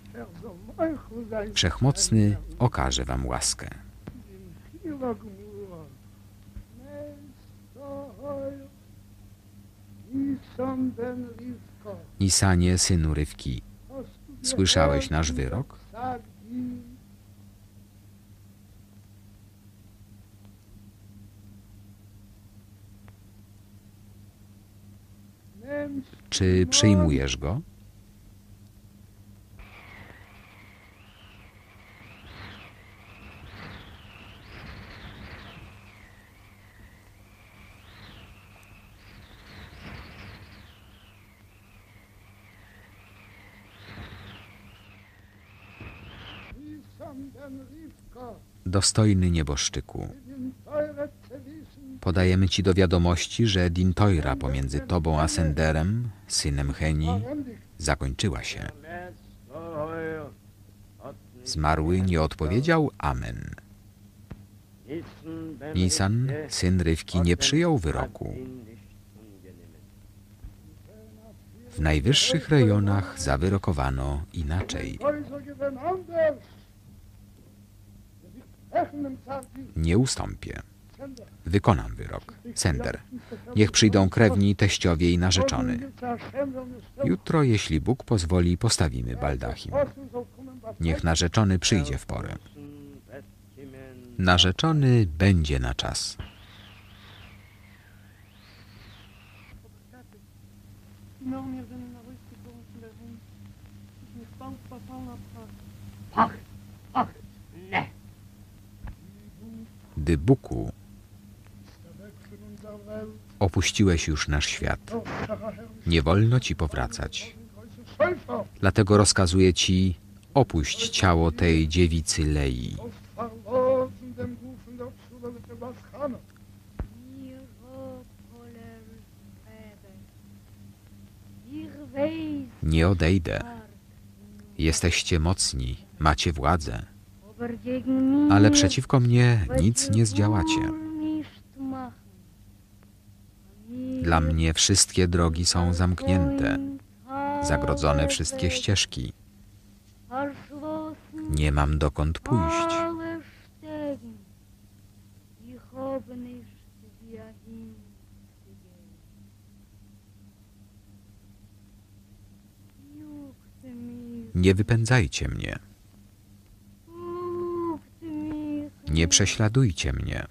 Wszechmocny okaże wam łaskę. Nisanie, synu Ryfki, słyszałeś nasz wyrok? Czy przyjmujesz go? Dostojny nieboszczyku, podajemy ci do wiadomości, że dintojra pomiędzy tobą a senderem, synem Heni, zakończyła się. Zmarły nie odpowiedział amen. Nisan, syn Ryfki, nie przyjął wyroku. W najwyższych rejonach zawyrokowano inaczej. Nie ustąpię. Wykonam wyrok. Sender, niech przyjdą krewni, teściowie i narzeczony. Jutro, jeśli Bóg pozwoli, postawimy baldachim. Niech narzeczony przyjdzie w porę. Narzeczony będzie na czas. Dybuku, opuściłeś już nasz świat. Nie wolno ci powracać. Dlatego rozkazuję ci, opuść ciało tej dziewicy Lei. Nie odejdę. Jesteście mocni, macie władzę. Ale przeciwko mnie nic nie zdziałacie. Dla mnie wszystkie drogi są zamknięte, zagrodzone wszystkie ścieżki. Nie mam dokąd pójść. Nie wypędzajcie mnie. Nie prześladujcie mnie.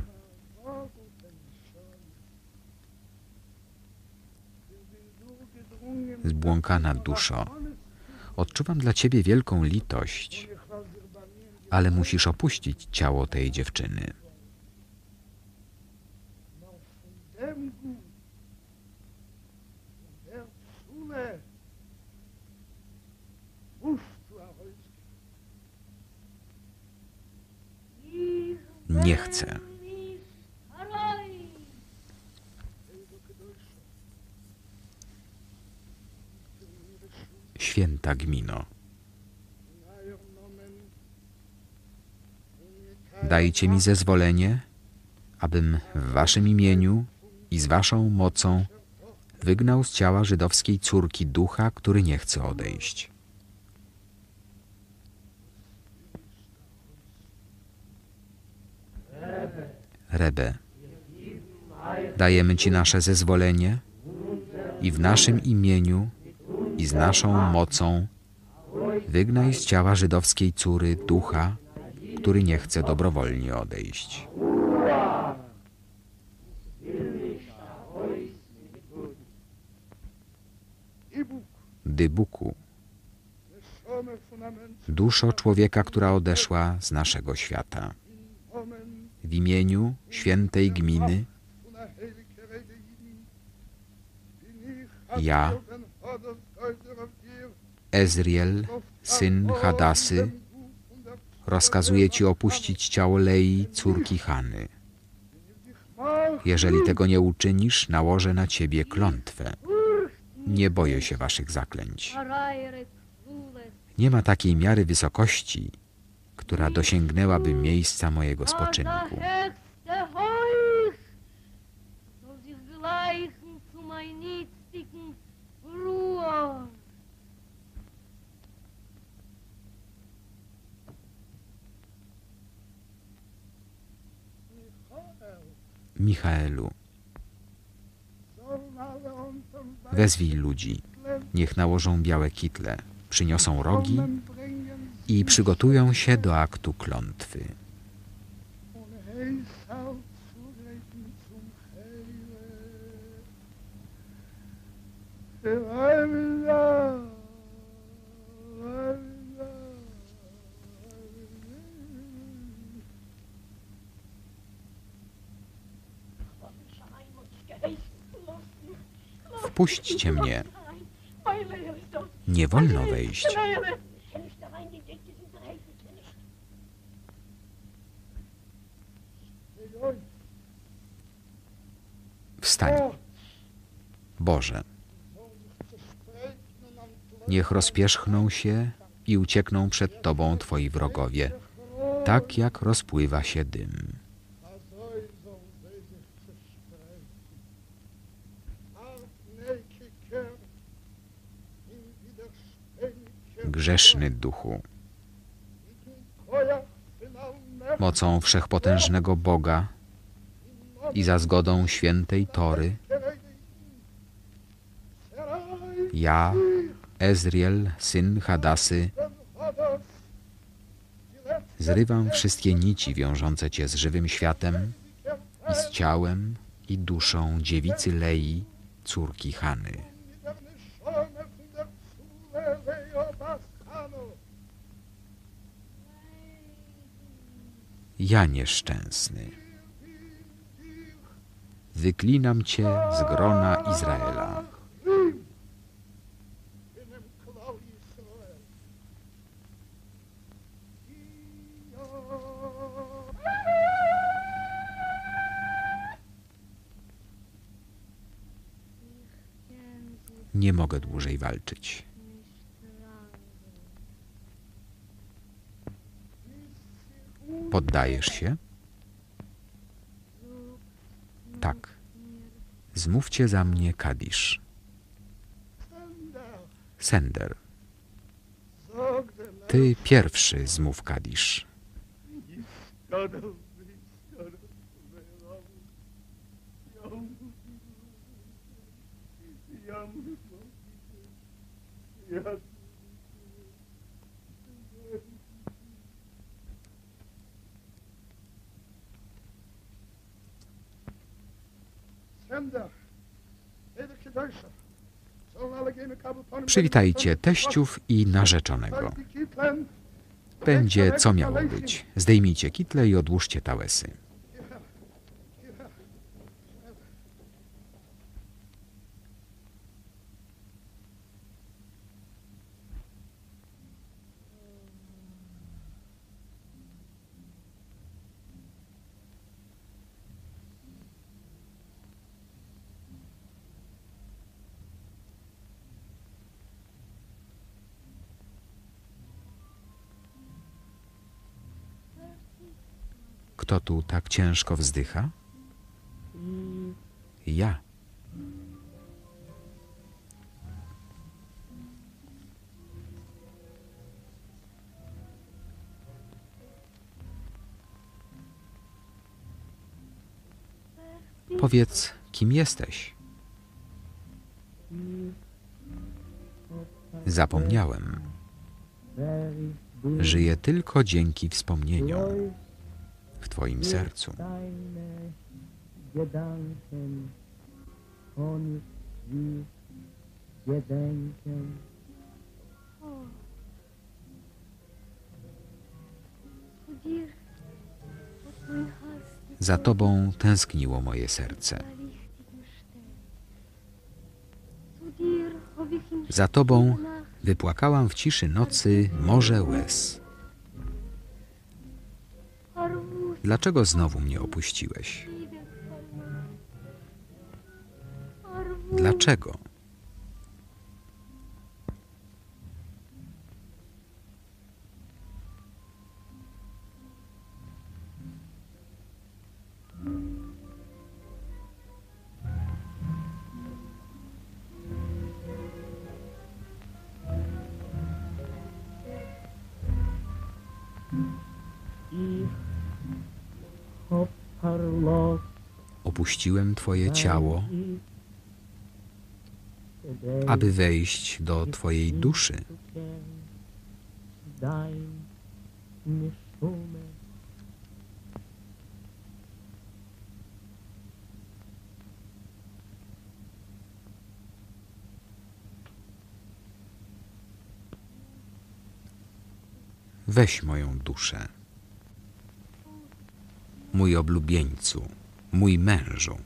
Zbłąkana duszo, odczuwam dla ciebie wielką litość, ale musisz opuścić ciało tej dziewczyny. Nie chcę. Święta gmino, dajcie mi zezwolenie, abym w waszym imieniu i z waszą mocą wygnał z ciała żydowskiej córki ducha, który nie chce odejść. Rebe, dajemy ci nasze zezwolenie i w naszym imieniu i z naszą mocą wygnaj z ciała żydowskiej córy ducha, który nie chce dobrowolnie odejść. Dybuku, duszo człowieka, która odeszła z naszego świata. W imieniu świętej gminy ja, Ezriel, syn Hadasy, rozkazuję ci opuścić ciało Lei, córki Hany. Jeżeli tego nie uczynisz, nałożę na ciebie klątwę. Nie boję się waszych zaklęć. Nie ma takiej miary wysokości, która dosięgnęłaby miejsca mojego spoczynku. Michaelu, wezwij ludzi, niech nałożą białe kitle, przyniosą rogi i przygotują się do aktu klątwy. Wpuśćcie mnie. Nie wolno wejść. Wstań. Boże, niech rozpierzchną się i uciekną przed Tobą Twoi wrogowie, tak jak rozpływa się dym. Grzeszny duchu, mocą wszechpotężnego Boga i za zgodą świętej Tory, ja, Ezriel, syn Hadasy, zrywam wszystkie nici wiążące cię z żywym światem i z ciałem i duszą dziewicy Lei, córki Hany. Ja nieszczęsny, wyklinam Cię z grona Izraela. Nie mogę dłużej walczyć. Poddajesz się? Tak. Zmówcie za mnie kadisz. Sender. Ty pierwszy zmów kadisz. Przywitajcie teściów i narzeczonego. Będzie co miało być. Zdejmijcie kitle i odłóżcie tałesy. Kto tu tak ciężko wzdycha? Ja. Powiedz, kim jesteś? Zapomniałem. Żyję tylko dzięki wspomnieniom w Twoim sercu. Za Tobą tęskniło moje serce. Za Tobą wypłakałam w ciszy nocy morze łez. Dlaczego znowu mnie opuściłeś? Dlaczego? Opuściłem Twoje ciało, aby wejść do Twojej duszy. Weź moją duszę, mój oblubieńcu, mój mężu.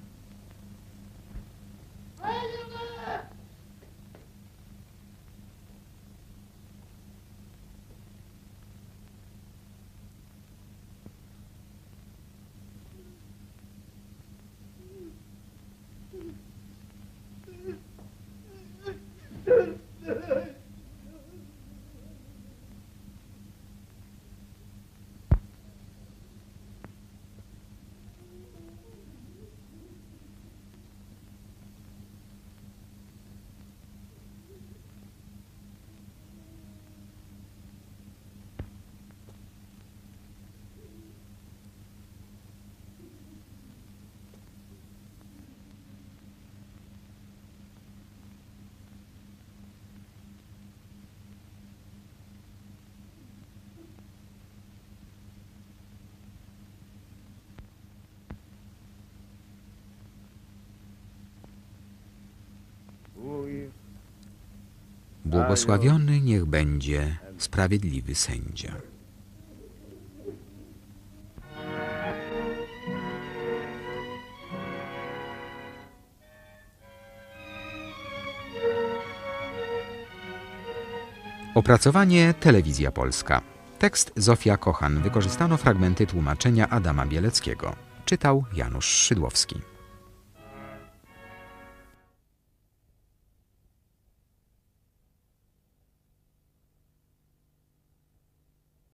Błogosławiony niech będzie sprawiedliwy sędzia. Opracowanie Telewizja Polska. Tekst Zofia Kochan. Wykorzystano fragmenty tłumaczenia Adama Bieleckiego. Czytał Janusz Szydłowski.